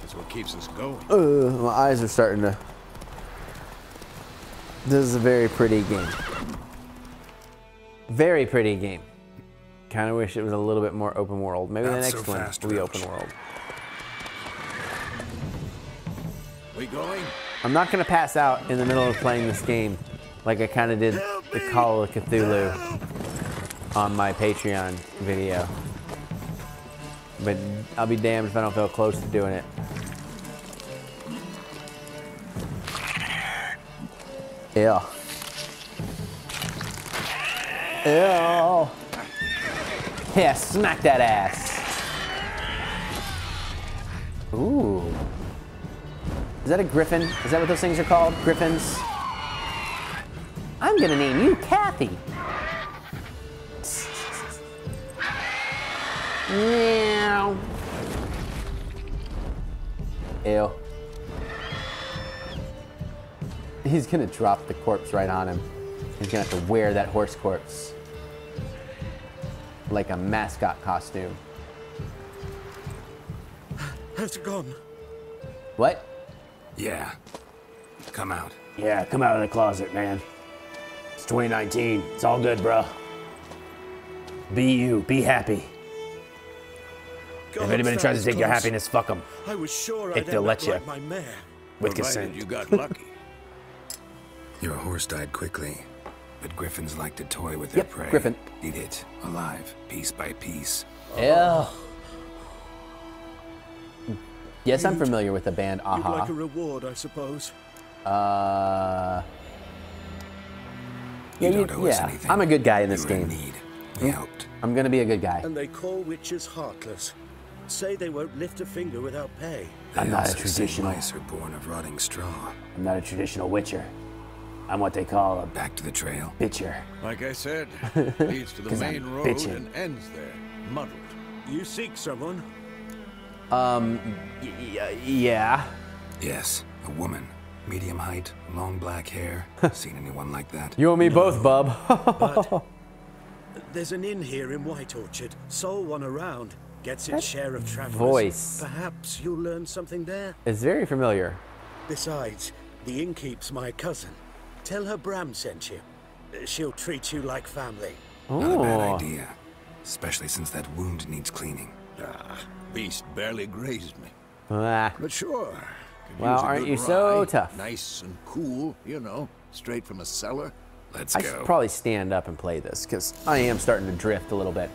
That's what keeps us going. My eyes are starting to... This is a very pretty game. Very pretty game. Kind of wish it was a little bit more open world. Maybe the next one will be open world. We going? I'm not going to pass out in the middle of playing this game like I kind of did the Call of Cthulhu on my Patreon video. But I'll be damned if I don't feel close to doing it. Yeah. Yeah. Yeah, smack that ass. Ooh. Is that a griffin? Is that what those things are called? Griffins? I'm gonna name you Kathy. Meow. Ew. He's gonna drop the corpse right on him. He's gonna have to wear that horse corpse. Like a mascot costume. How's it gone? What? Yeah. Come out. Yeah, come out of the closet, man. It's 2019. It's all good, bro. Be you. Be happy. God, if anybody tries to take your happiness, fuck them. I was sure I'd end up like my man. With consent. You got lucky. Your horse died quickly. But griffins like to toy with their prey. Griffin. Eat it, alive, piece by piece. Oh. Yes, I'm familiar with the band Aha. You'd like a reward, I suppose. Yeah, I'm a good guy in this game. I'm gonna be a good guy. And they call witches heartless. Say they won't lift a finger without pay. I'm not a traditional. Mice are born of rotting straw. I'm not a traditional witcher. I'm what they call a back to the trail bitcher. Like I said, leads to the main road and ends there, muddled. You seek someone? Yeah. Yes, a woman, medium height, long black hair. Seen anyone like that? You and me both, bub. But there's an inn here in White Orchard. Sole one around. Gets its share of travelers. Voice. Perhaps you'll learn something there. It's very familiar. Besides, the innkeep's my cousin. Tell her Bram sent you. She'll treat you like family. Oh. Not a bad idea, especially since that wound needs cleaning. Ah, beast barely grazed me. But sure. Well, aren't you so tough? Nice and cool, you know, straight from a cellar. Let's go. I should probably stand up and play this because I am starting to drift a little bit.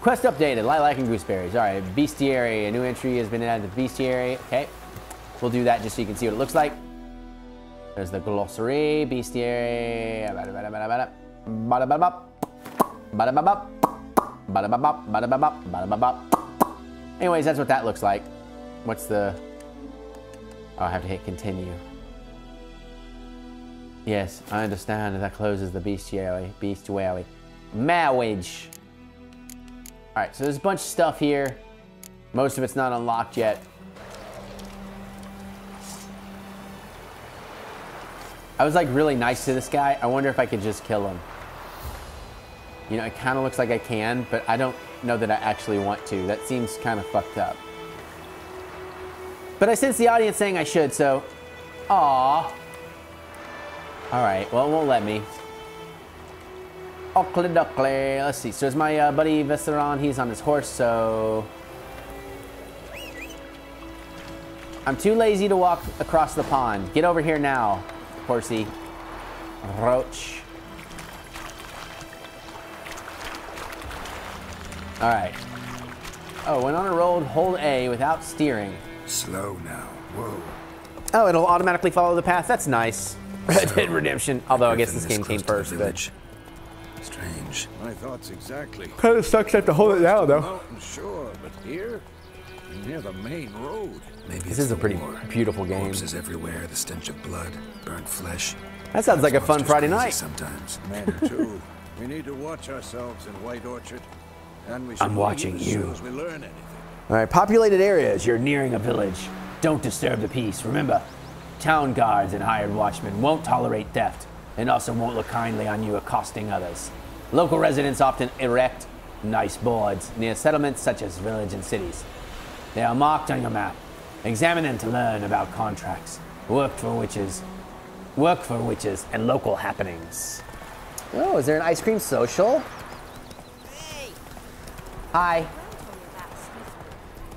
Quest updated, lilac and gooseberries. All right, bestiary. A new entry has been added to bestiary. Okay, we'll do that just so you can see what it looks like. There's the glossary, bestiary. Anyways, that's what that looks like. What's the... Oh, I have to hit continue. Yes, I understand that closes the bestiary. Bestiary. Marriage. All right, so there's a bunch of stuff here. Most of it's not unlocked yet. I was like really nice to this guy. I wonder if I could just kill him. You know, it kind of looks like I can, but I don't know that I actually want to. That seems kind of fucked up. But I sense the audience saying I should, so... Aww. Alright, well, it won't let me. Oakley duckley. Let's see. So is my buddy Veseron. He's on his horse, so... I'm too lazy to walk across the pond. Get over here now, horsey. Roach. Alright. Oh, went on a road, hold A without steering. Slow now, whoa. Oh, it'll automatically follow the path. That's nice. Red Dead Redemption. Although I guess this game came first. But... Strange. My thoughts exactly. Kind of sucks that to hold it down though. Sure, but here, near the main road. Maybe this is a pretty beautiful game. Corpses everywhere. The stench of blood, burnt flesh. That sounds like a fun Friday night. Sometimes. Man, too. We need to watch ourselves in White Orchard. And we I'm watching you. We learn anything. All right, populated areas. You're nearing a village. Don't disturb the peace. Remember, town guards and hired watchmen won't tolerate theft, and also won't look kindly on you accosting others. Local residents often erect nice boards near settlements such as villages and cities. They are marked on your map. Examine them to learn about contracts, work for witches, and local happenings. Oh, is there an ice cream social? Hey. Hi.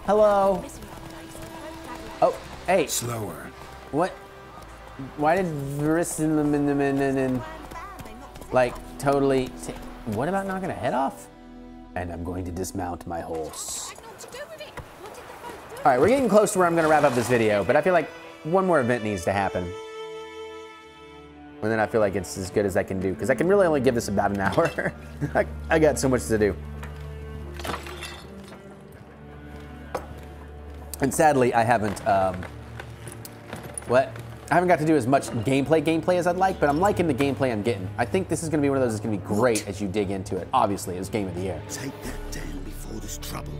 Hello. Oh, hey. Slower. What? Why did Vesemir like totally? What about knocking a head off? And I'm going to dismount my horse. All right, we're getting close to where I'm going to wrap up this video, but I feel like one more event needs to happen. And then I feel like it's as good as I can do, because I can really only give this about an hour. I got so much to do. And sadly, I haven't, I haven't got to do as much gameplay as I'd like, but I'm liking the gameplay I'm getting. I think this is going to be one of those that's going to be great as you dig into it. Obviously, it's game of the year. Take that down before there's trouble.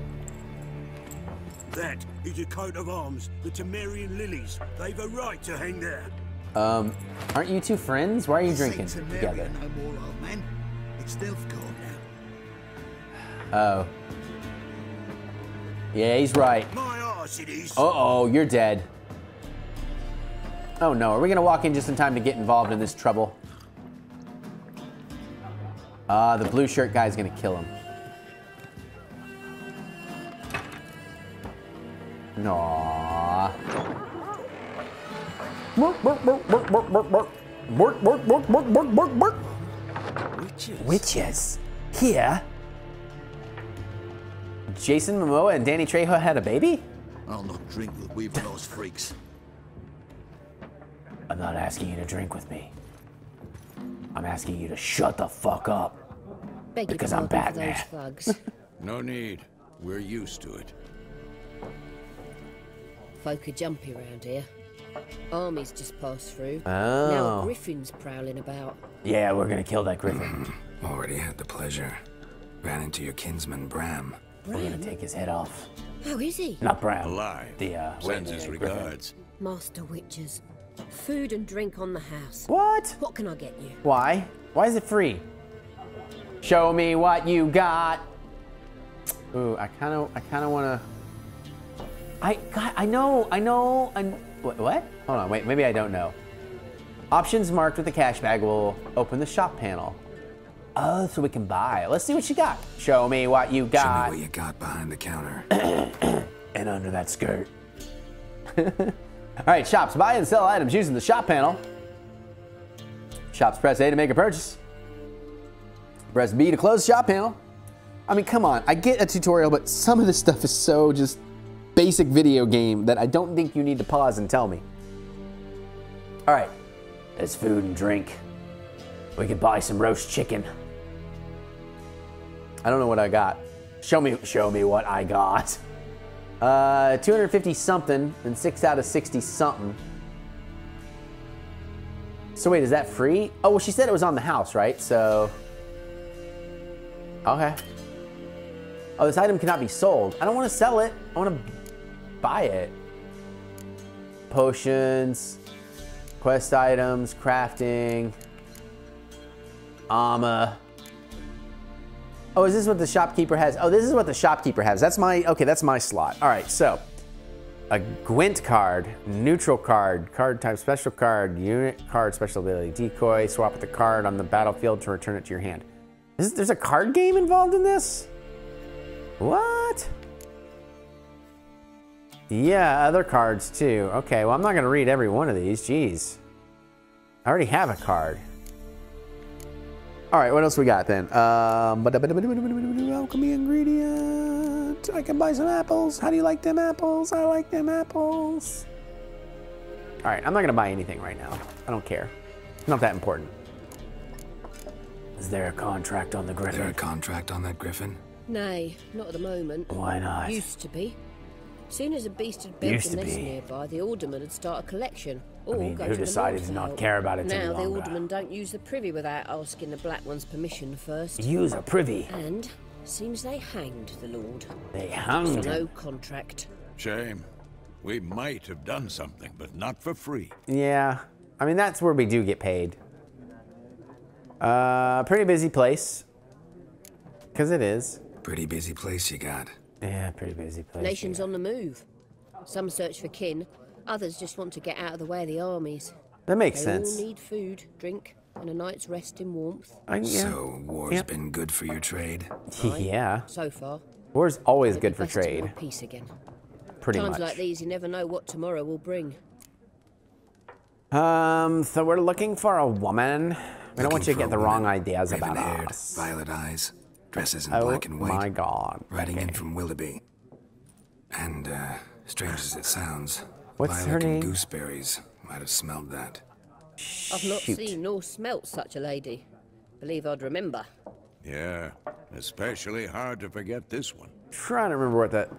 That is a coat of arms, the Temerian lilies. They've a right to hang there. Aren't you two friends? Why are you drinking together? No more, old man. It's Nilfgaard now. Oh. Yeah, he's right. My arse it is. Uh-oh, you're dead. Oh no, are we gonna walk in just in time to get involved in this trouble? Ah, the blue shirt guy's gonna kill him. Aww. Witches. Here. Jason Momoa and Danny Trejo had a baby? I'll not drink with those freaks. I'm not asking you to drink with me. I'm asking you to shut the fuck up. Because I'm Batman. No need. We're used to it. Folk are jumpy around here. Armies just passed through. Oh. Now a griffin's prowling about. Yeah, we're gonna kill that griffin. Already had the pleasure. Ran into your kinsman Bram. We're gonna take his head off. How is he? Not Bram. Alive. The sends his regards. Master witches. Food and drink on the house. What? What can I get you? Why? Why is it free? Show me what you got. Ooh, I kinda wanna. God, I know, and what? Hold on, wait, maybe I don't know. Options marked with the cash bag will open the shop panel. Oh, so we can buy. Let's see what you got. Show me what you got. Show me what you got behind the counter. And under that skirt. All right, shops, buy and sell items using the shop panel. Shops, press A to make a purchase. Press B to close the shop panel. I mean, come on, I get a tutorial, but some of this stuff is so just basic video game that I don't think you need to pause and tell me. All right, there's food and drink. We could buy some roast chicken. I don't know what I got. Show me what I got. 250 something and 6 out of 60 something. So wait, is that free? Oh, well, she said it was on the house, right? So, okay. Oh, this item cannot be sold. I don't want to sell it. I want to buy it. Potions, quest items, crafting, armor. Oh, is this what the shopkeeper has? Oh, this is what the shopkeeper has. That's my, okay, that's my slot. All right, so a Gwent card, neutral card, card type special card, unit card, special ability decoy, swap the card on the battlefield to return it to your hand. There's a card game involved in this? What? Yeah, other cards too. Okay, well I'm not gonna read every one of these, jeez. I already have a card. All right, what else we got then? Alchemy ingredient. I can buy some apples. How do you like them apples? I like them apples. All right, I'm not gonna buy anything right now. I don't care. It's not that important. Is there a contract on the griffin? Is there a contract on that griffin? Nay, not at the moment. Why not? Used to be. Soon as a beast had built a nest nearby, the alderman would start a collection. I mean, who decided to not care about it any longer? Now the alderman don't use the privy without asking the black one's permission first. Use a privy. And seems they hanged the lord. They hanged him. No contract. Shame. We might have done something, but not for free. Yeah, I mean that's where we do get paid. Pretty busy place. Cause it is. Pretty busy place you got. Yeah, pretty busy place. Nations on the move. Some search for kin, others just want to get out of the way of the armies. That makes sense. They all need food, drink, and a night's rest in warmth. Yeah. So war's been good for your trade? Right? Yeah. So far. War's always good for trade. Peace again. Pretty much. Times like these, you never know what tomorrow will bring. So we're looking for a woman. We don't want you to get the wrong ideas about us. Violet eyes. Dresses in black and white. Oh my God. Riding in from Willoughby. And, strange as it sounds, what's her name? And gooseberries might have smelled that. I've not seen nor smelt such a lady. Believe I'd remember. Yeah, especially hard to forget this one. Trying to remember what that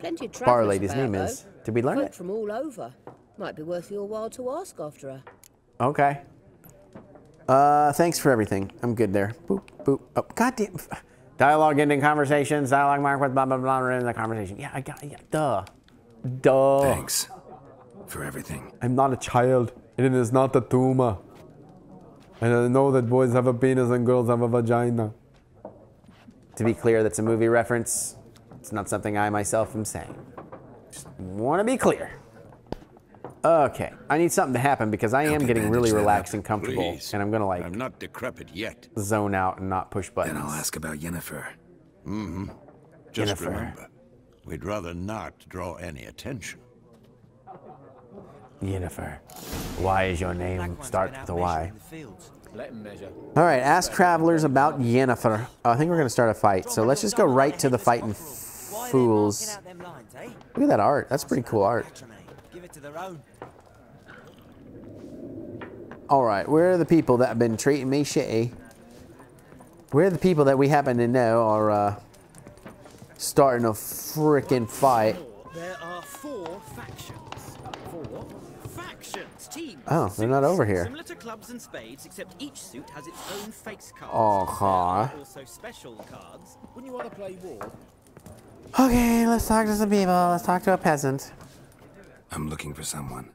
bar lady's name is. Did we learn it? From all over. Might be worth your while to ask after her. Okay. Thanks for everything. I'm good there. Boop, boop. Oh, goddamn. Dialogue ending conversations, dialogue mark with blah, blah, blah, in the conversation. Yeah, I got it. Yeah, duh. Thanks for everything. I'm not a child, and it is not a tumor. And I know that boys have a penis and girls have a vagina. To be clear, that's a movie reference. It's not something I myself am saying. Just want to be clear. Okay, I need something to happen because I am getting really relaxed and comfortable, and I'm gonna like. I'm not decrepit yet. Zone out and not push buttons. Then I'll ask about Yennefer. Mm-hmm. Just Yennefer. Remember, we'd rather not draw any attention. Yennefer, why is your name start with a Y? All right, ask travelers about Yennefer. I think we're gonna start a fight, so let's just go right to the fight and fools. Look at that art. That's pretty cool art. Give it to their own. All right, where are the people that have been treating me shitty? Where are the people that we happen to know are starting a frickin' fight? There are four factions. Four factions, teams. Oh, they're not over here. Similar to clubs and spades, except each suit has its own face cards. Uh-huh. Also special cards. Wouldn't you want to play war? Okay, let's talk to some people. Let's talk to a peasant. I'm looking for someone.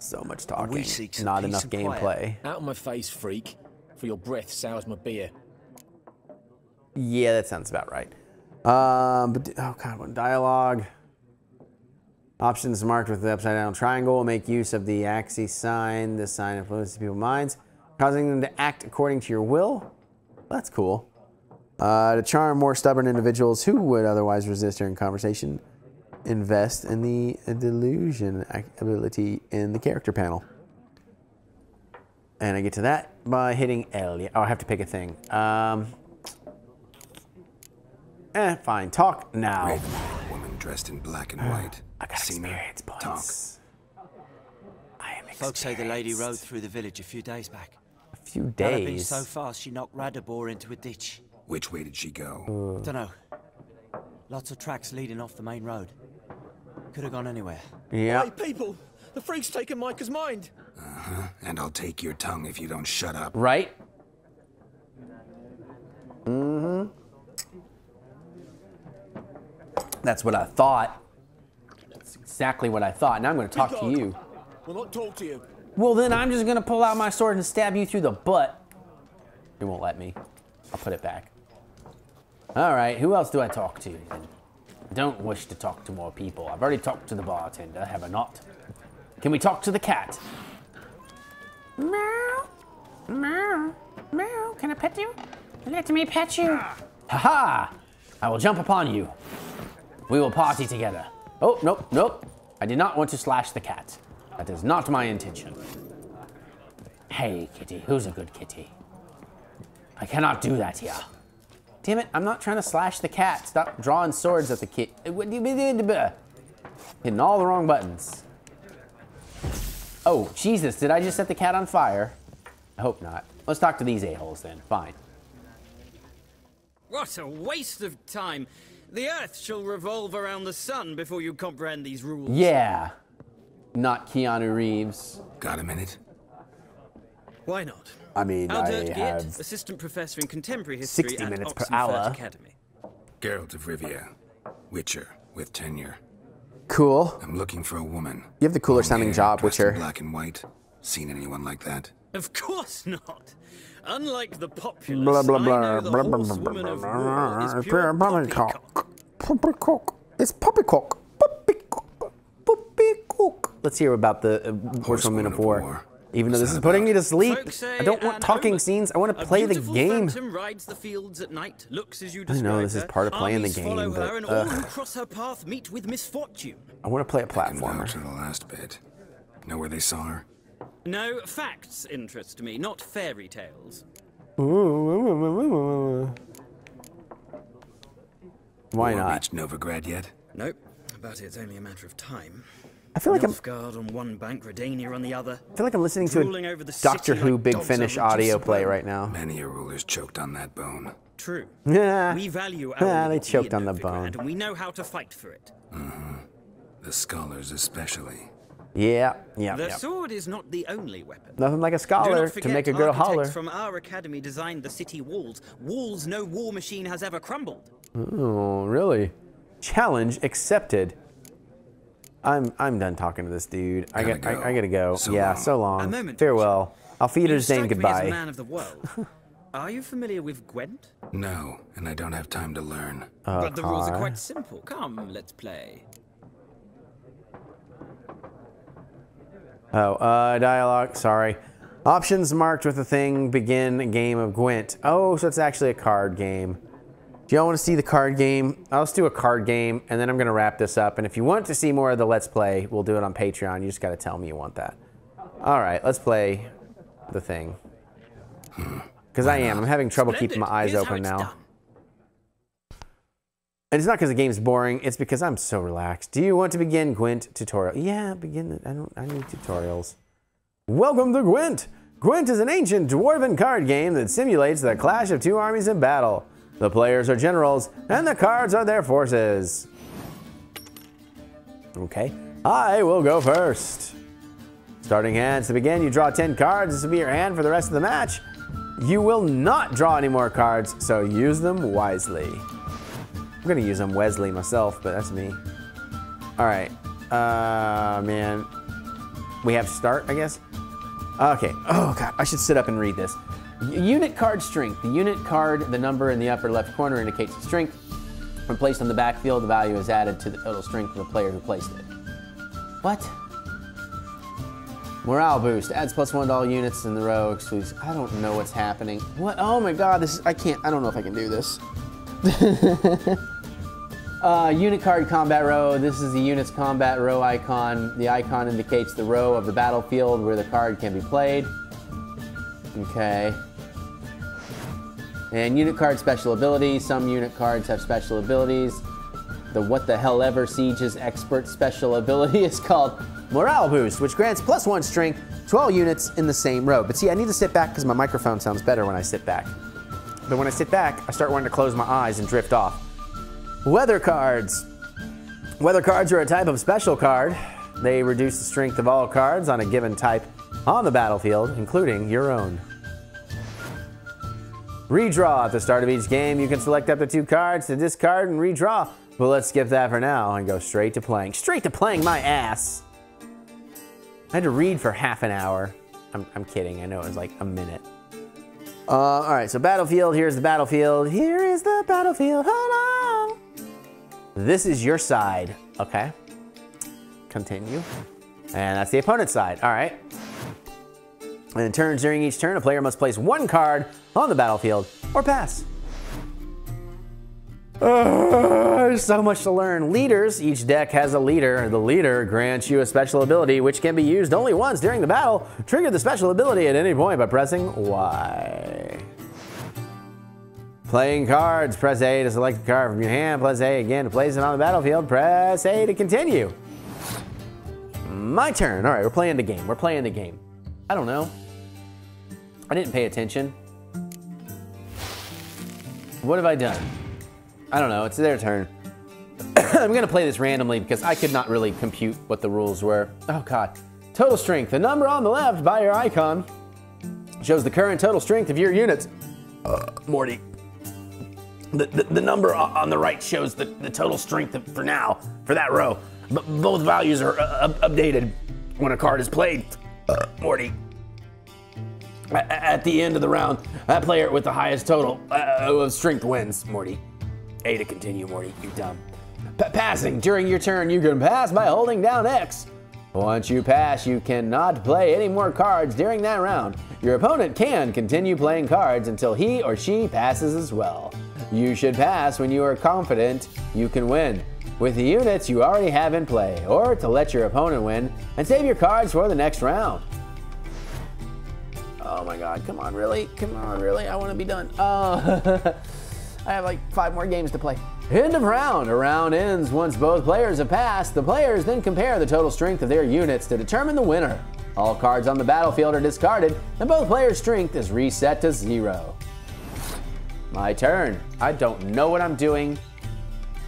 So much talking, not enough gameplay. Out of my face, freak, for your breath sours my beer. Yeah, that sounds about right. But oh god, when dialogue. Options marked with the upside down triangle will make use of the axis sign. This sign influences people's minds, causing them to act according to your will. That's cool. To charm more stubborn individuals who would otherwise resist during conversation. Invest in the delusion ability in the character panel. And I get to that by hitting L. Oh, I have to pick a thing. Fine. Talk now. Raven, woman dressed in black and white. I got experience points. Talk. I am experienced. Folks say the lady rode through the village a few days back. A few days? Had been so fast she knocked Radabor into a ditch. Which way did she go? Ooh. Don't know. Lots of tracks leading off the main road. Could have gone anywhere. Yeah. Hey, people! The freak's taken Micah's mind! Uh-huh. And I'll take your tongue if you don't shut up. Right? Mm-hmm. That's what I thought. That's exactly what I thought. Now I'm going to talk to you. We'll not talk to you. Well, then I'm just going to pull out my sword and stab you through the butt. You won't let me. I'll put it back. All right, who else do I talk to? Don't wish to talk to more people. I've already talked to the bartender, have I not? Can we talk to the cat? Meow. Meow. Meow. Can I pet you? Let me pet you. Ha-ha! I will jump upon you. We will party together. Oh, nope, nope. I did not want to slash the cat. That is not my intention. Hey, kitty. Who's a good kitty? I cannot do that here. Damn it, I'm not trying to slash the cat. Stop drawing swords at the kid. Hitting all the wrong buttons. Oh, Jesus, did I just set the cat on fire? I hope not. Let's talk to these a-holes then. Fine. What a waste of time. The earth shall revolve around the sun before you comprehend these rules. Yeah. Not Keanu Reeves. Got a minute? Why not? I mean, Albert I have assistant professor in contemporary history 60 minutes at Oxenfurt per hour. Academy. Geralt of Rivia, Witcher with tenure. Cool. I'm looking for a woman. You have the cooler sounding job, Witcher. Black and white. Seen anyone like that? Of course not. Unlike the populace, blah blah blah blah blah blah blah blah blah. Poppycock. It's poppycock. Poppycock. Poppycock. Let's hear about the horsewoman of war. Even though this is putting me to sleep, I don't want talking scenes. I want to play the game. Rides the fields at night, looks as you I know this is part of playing the game, but I want to play a platformer. To the last bit. Know where they saw her? No, facts interest me, not fairy tales. Why not? Not reached Novigrad yet? Nope, but it's only a matter of time. I feel like Nilfgaard on one bank, Redania on the other. I feel like I'm listening to a Doctor Who like Big Finish audio play right now. Many a ruler's choked on that bone. True. Yeah. We value our they choked on the bone. And we know how to fight for it. Mm-hmm. The scholars especially. Yeah, yeah. The sword is not the only weapon. Nothing like a scholar to make a girl holler. From our academy designed the city walls. Walls no war machine has ever crumbled. Oh, really? Challenge accepted. I'm done talking to this dude. I gotta go. So yeah, long. So long. Farewell. I'll feed her Zane goodbye. Man of the world. Are you familiar with Gwent? No, and I don't have time to learn. But the rules are quite simple. Come, let's play. Oh, dialogue. Sorry. Options marked with a thing. Begin a game of Gwent. Oh, so it's actually a card game. Do y'all want to see the card game? Let's do a card game, and then I'm going to wrap this up. And if you want to see more of the Let's Play, we'll do it on Patreon. You just got to tell me you want that. All right, let's play the thing. Because I'm having trouble keeping my eyes open now. And it's not because the game's boring. It's because I'm so relaxed. Do you want to begin Gwent tutorial? Yeah, begin. I need tutorials. Welcome to Gwent. Gwent is an ancient dwarven card game that simulates the clash of two armies in battle. The players are generals, and the cards are their forces. Okay, I will go first. Starting hands to begin, you draw 10 cards. This will be your hand for the rest of the match. You will not draw any more cards, so use them wisely. I'm gonna use them Wesley myself, but that's me. All right, man. We have start, I guess. Okay, oh God, I should sit up and read this. Unit card strength. The unit card, the number in the upper left corner indicates its strength. When placed on the backfield, the value is added to the total strength of the player who placed it. What? Morale boost. Adds +1 to all units in the row. Excludes. I don't know what's happening. What? Oh my God, this is, I can't, I don't know if I can do this. Unit card combat row. This is the unit's combat row icon. The icon indicates the row of the battlefield where the card can be played. Okay. And unit card special ability. Some unit cards have special abilities. The what the hell ever Siege's expert special ability is called Morale Boost, which grants +1 strength to all units in the same row. But see, I need to sit back because my microphone sounds better when I sit back. But when I sit back, I start wanting to close my eyes and drift off. Weather cards. Weather cards are a type of special card. They reduce the strength of all cards on a given type on the battlefield, including your own. Redraw. At the start of each game, you can select up to 2 cards to discard and redraw. Well, let's skip that for now and go straight to playing. Straight to playing my ass. I had to read for half an hour. I'm kidding. I know it was like a minute. All right, so battlefield. Here's the battlefield. Here is the battlefield. Hold on. This is your side. Okay. Continue. And that's the opponent's side. All right. And in turns during each turn, a player must place one card on the battlefield or pass. There's so much to learn. Leaders. Each deck has a leader. The leader grants you a special ability, which can be used only once during the battle. Trigger the special ability at any point by pressing Y. Playing cards. Press A to select a card from your hand. Press A again to place it on the battlefield. Press A to continue. My turn. All right, we're playing the game. We're playing the game. I don't know. I didn't pay attention. What have I done? I don't know. It's their turn. I'm going to play this randomly because I could not really compute what the rules were. Oh, God. Total strength. The number on the left by your icon shows the current total strength of your units. Morty. The number on the right shows the total strength of, for now, for that row. But both values are updated when a card is played. Morty. At the end of the round, that player with the highest total of strength wins, Morty. A to continue, Morty, you dumb. Passing. During your turn, you can pass by holding down X. Once you pass, you cannot play any more cards during that round. Your opponent can continue playing cards until he or she passes as well. You should pass when you are confident you can win with the units you already have in play, or to let your opponent win and save your cards for the next round. Oh my God, come on, really? Come on, really? I want to be done. Oh. I have like 5 more games to play. End of round. A round ends once both players have passed. The players then compare the total strength of their units to determine the winner. All cards on the battlefield are discarded, and both players' strength is reset to 0. My turn. I don't know what I'm doing.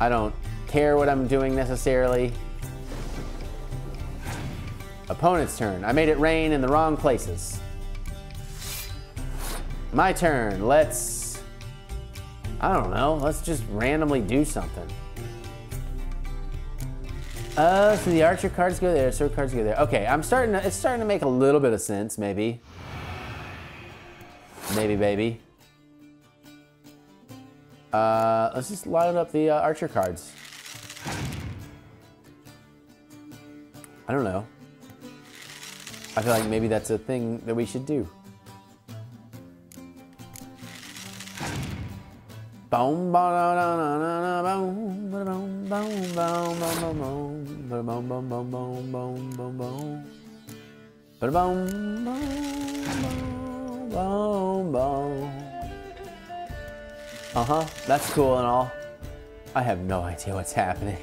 I don't care what I'm doing necessarily. Opponent's turn. I made it rain in the wrong places. My turn. I don't know, let's just randomly do something. So the archer cards go there, sword cards go there. Okay, it's starting to make a little bit of sense, maybe. Maybe, baby. Let's just line up the archer cards. I don't know. I feel like maybe that's a thing that we should do. Uh-huh, that's cool and all. I have no idea what's happening.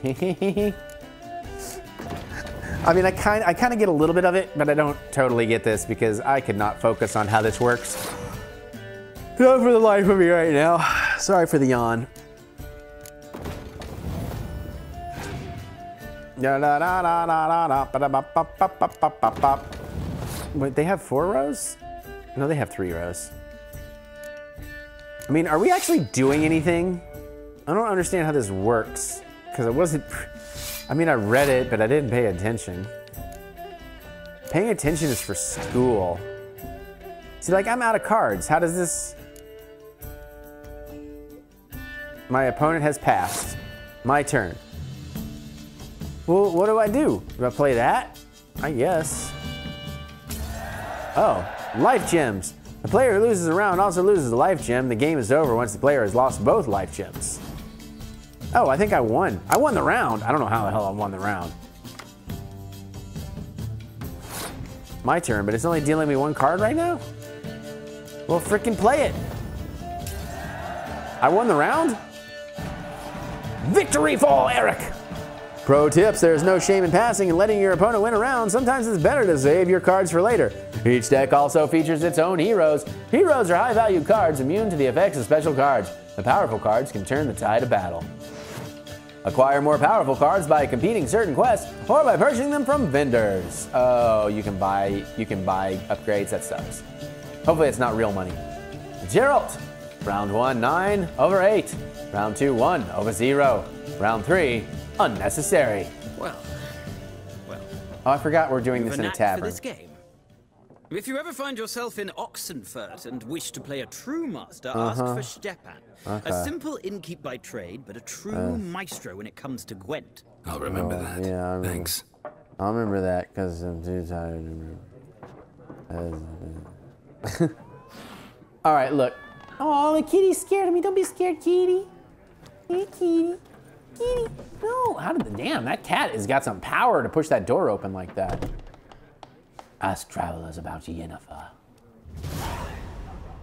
I mean, I kind of get a little bit of it, but I don't totally get this because I could not focus on how this works. Not for the life of me right now. Sorry for the yawn. Wait, they have 4 rows? No, they have 3 rows. I mean, are we actually doing anything? I don't understand how this works, because I wasn't... I mean, I read it, but I didn't pay attention. Paying attention is for school. See, like, I'm out of cards. How does this... My opponent has passed. My turn. Well, what do? Do I play that? I guess. Oh, life gems. The player who loses a round also loses a life gem. The game is over once the player has lost both life gems. Oh, I think I won. I won the round. I don't know how the hell I won the round. My turn, but it's only dealing me 1 card right now? Well, frickin' play it. I won the round? Victory for Eric! Pro tips, there's no shame in passing and letting your opponent win a round. Sometimes it's better to save your cards for later. Each deck also features its own heroes. Heroes are high-value cards immune to the effects of special cards. The powerful cards can turn the tide of battle. Acquire more powerful cards by completing certain quests or by purchasing them from vendors. Oh, you can buy upgrades, that sucks. Hopefully it's not real money. Geralt! Round 1, 9, over 8. Round 2, 1, over 0. Round 3, unnecessary. Well. Oh, I forgot we're doing this in a tavern. For this game. If you ever find yourself in Oxenfurt and wish to play a true master, ask for Stepan. A simple innkeep by trade, but a true maestro when it comes to Gwent. I'll remember that. Yeah, I remember. Thanks. I'll remember that because I'm too tired to remember. All right, look. Oh, the kitty's scared of me. Don't be scared, kitty. Hey, kitty. Kitty. No, out of the damn. That cat has got some power to push that door open like that. Ask travelers about Yennefer.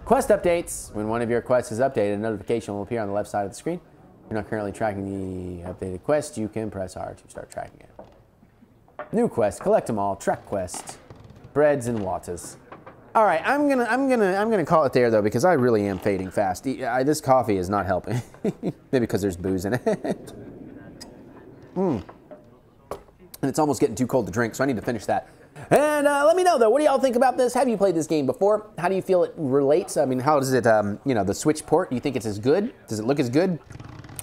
Quest updates. When one of your quests is updated, a notification will appear on the left side of the screen. If you're not currently tracking the updated quest, you can press R to start tracking it. New quest, collect them all, track quest, breads and waters. All right, I'm gonna call it there though because I really am fading fast. This coffee is not helping. Maybe because there's booze in it. And it's almost getting too cold to drink, so I need to finish that. And let me know though, what do y'all think about this? Have you played this game before? How do you feel it relates? I mean, how does it, you know, the Switch port, do you think it's as good? Does it look as good?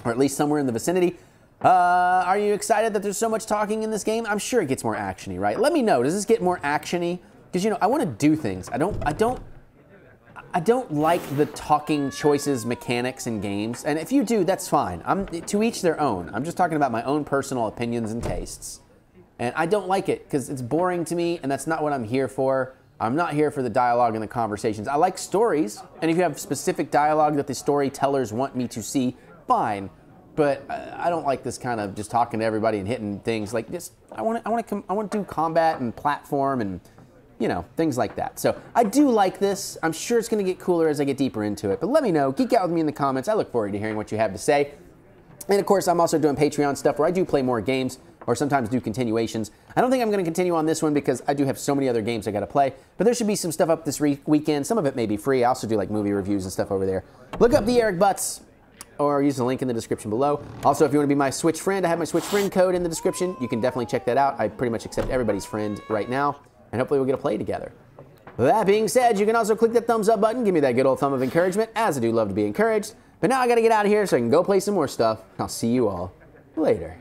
Or at least somewhere in the vicinity? Are you excited that there's so much talking in this game? I'm sure it gets more action-y, right? Let me know, does this get more action-y? Because, you know, I want to do things. I don't like the talking choices mechanics in games. And if you do, that's fine. To each their own. I'm just talking about my own personal opinions and tastes. And I don't like it because it's boring to me and that's not what I'm here for. I'm not here for the dialogue and the conversations. I like stories, and if you have specific dialogue that the storytellers want me to see, fine. But I don't like this kind of just talking to everybody and hitting things like this. I want to do combat and platform and, you know, things like that. So I do like this. I'm sure it's going to get cooler as I get deeper into it. But let me know. Geek out with me in the comments. I look forward to hearing what you have to say. And of course, I'm also doing Patreon stuff where I do play more games, or sometimes do continuations. I don't think I'm gonna continue on this one because I do have so many other games I gotta play, but there should be some stuff up this weekend. Some of it may be free. I also do like movie reviews and stuff over there. Look up the Eric Butts, or use the link in the description below. Also, if you wanna be my Switch friend, I have my Switch friend code in the description. You can definitely check that out. I pretty much accept everybody's friend right now, and hopefully we'll get to play together. That being said, you can also click that thumbs up button, give me that good old thumb of encouragement, as I do love to be encouraged. But now I gotta get out of here so I can go play some more stuff. I'll see you all later.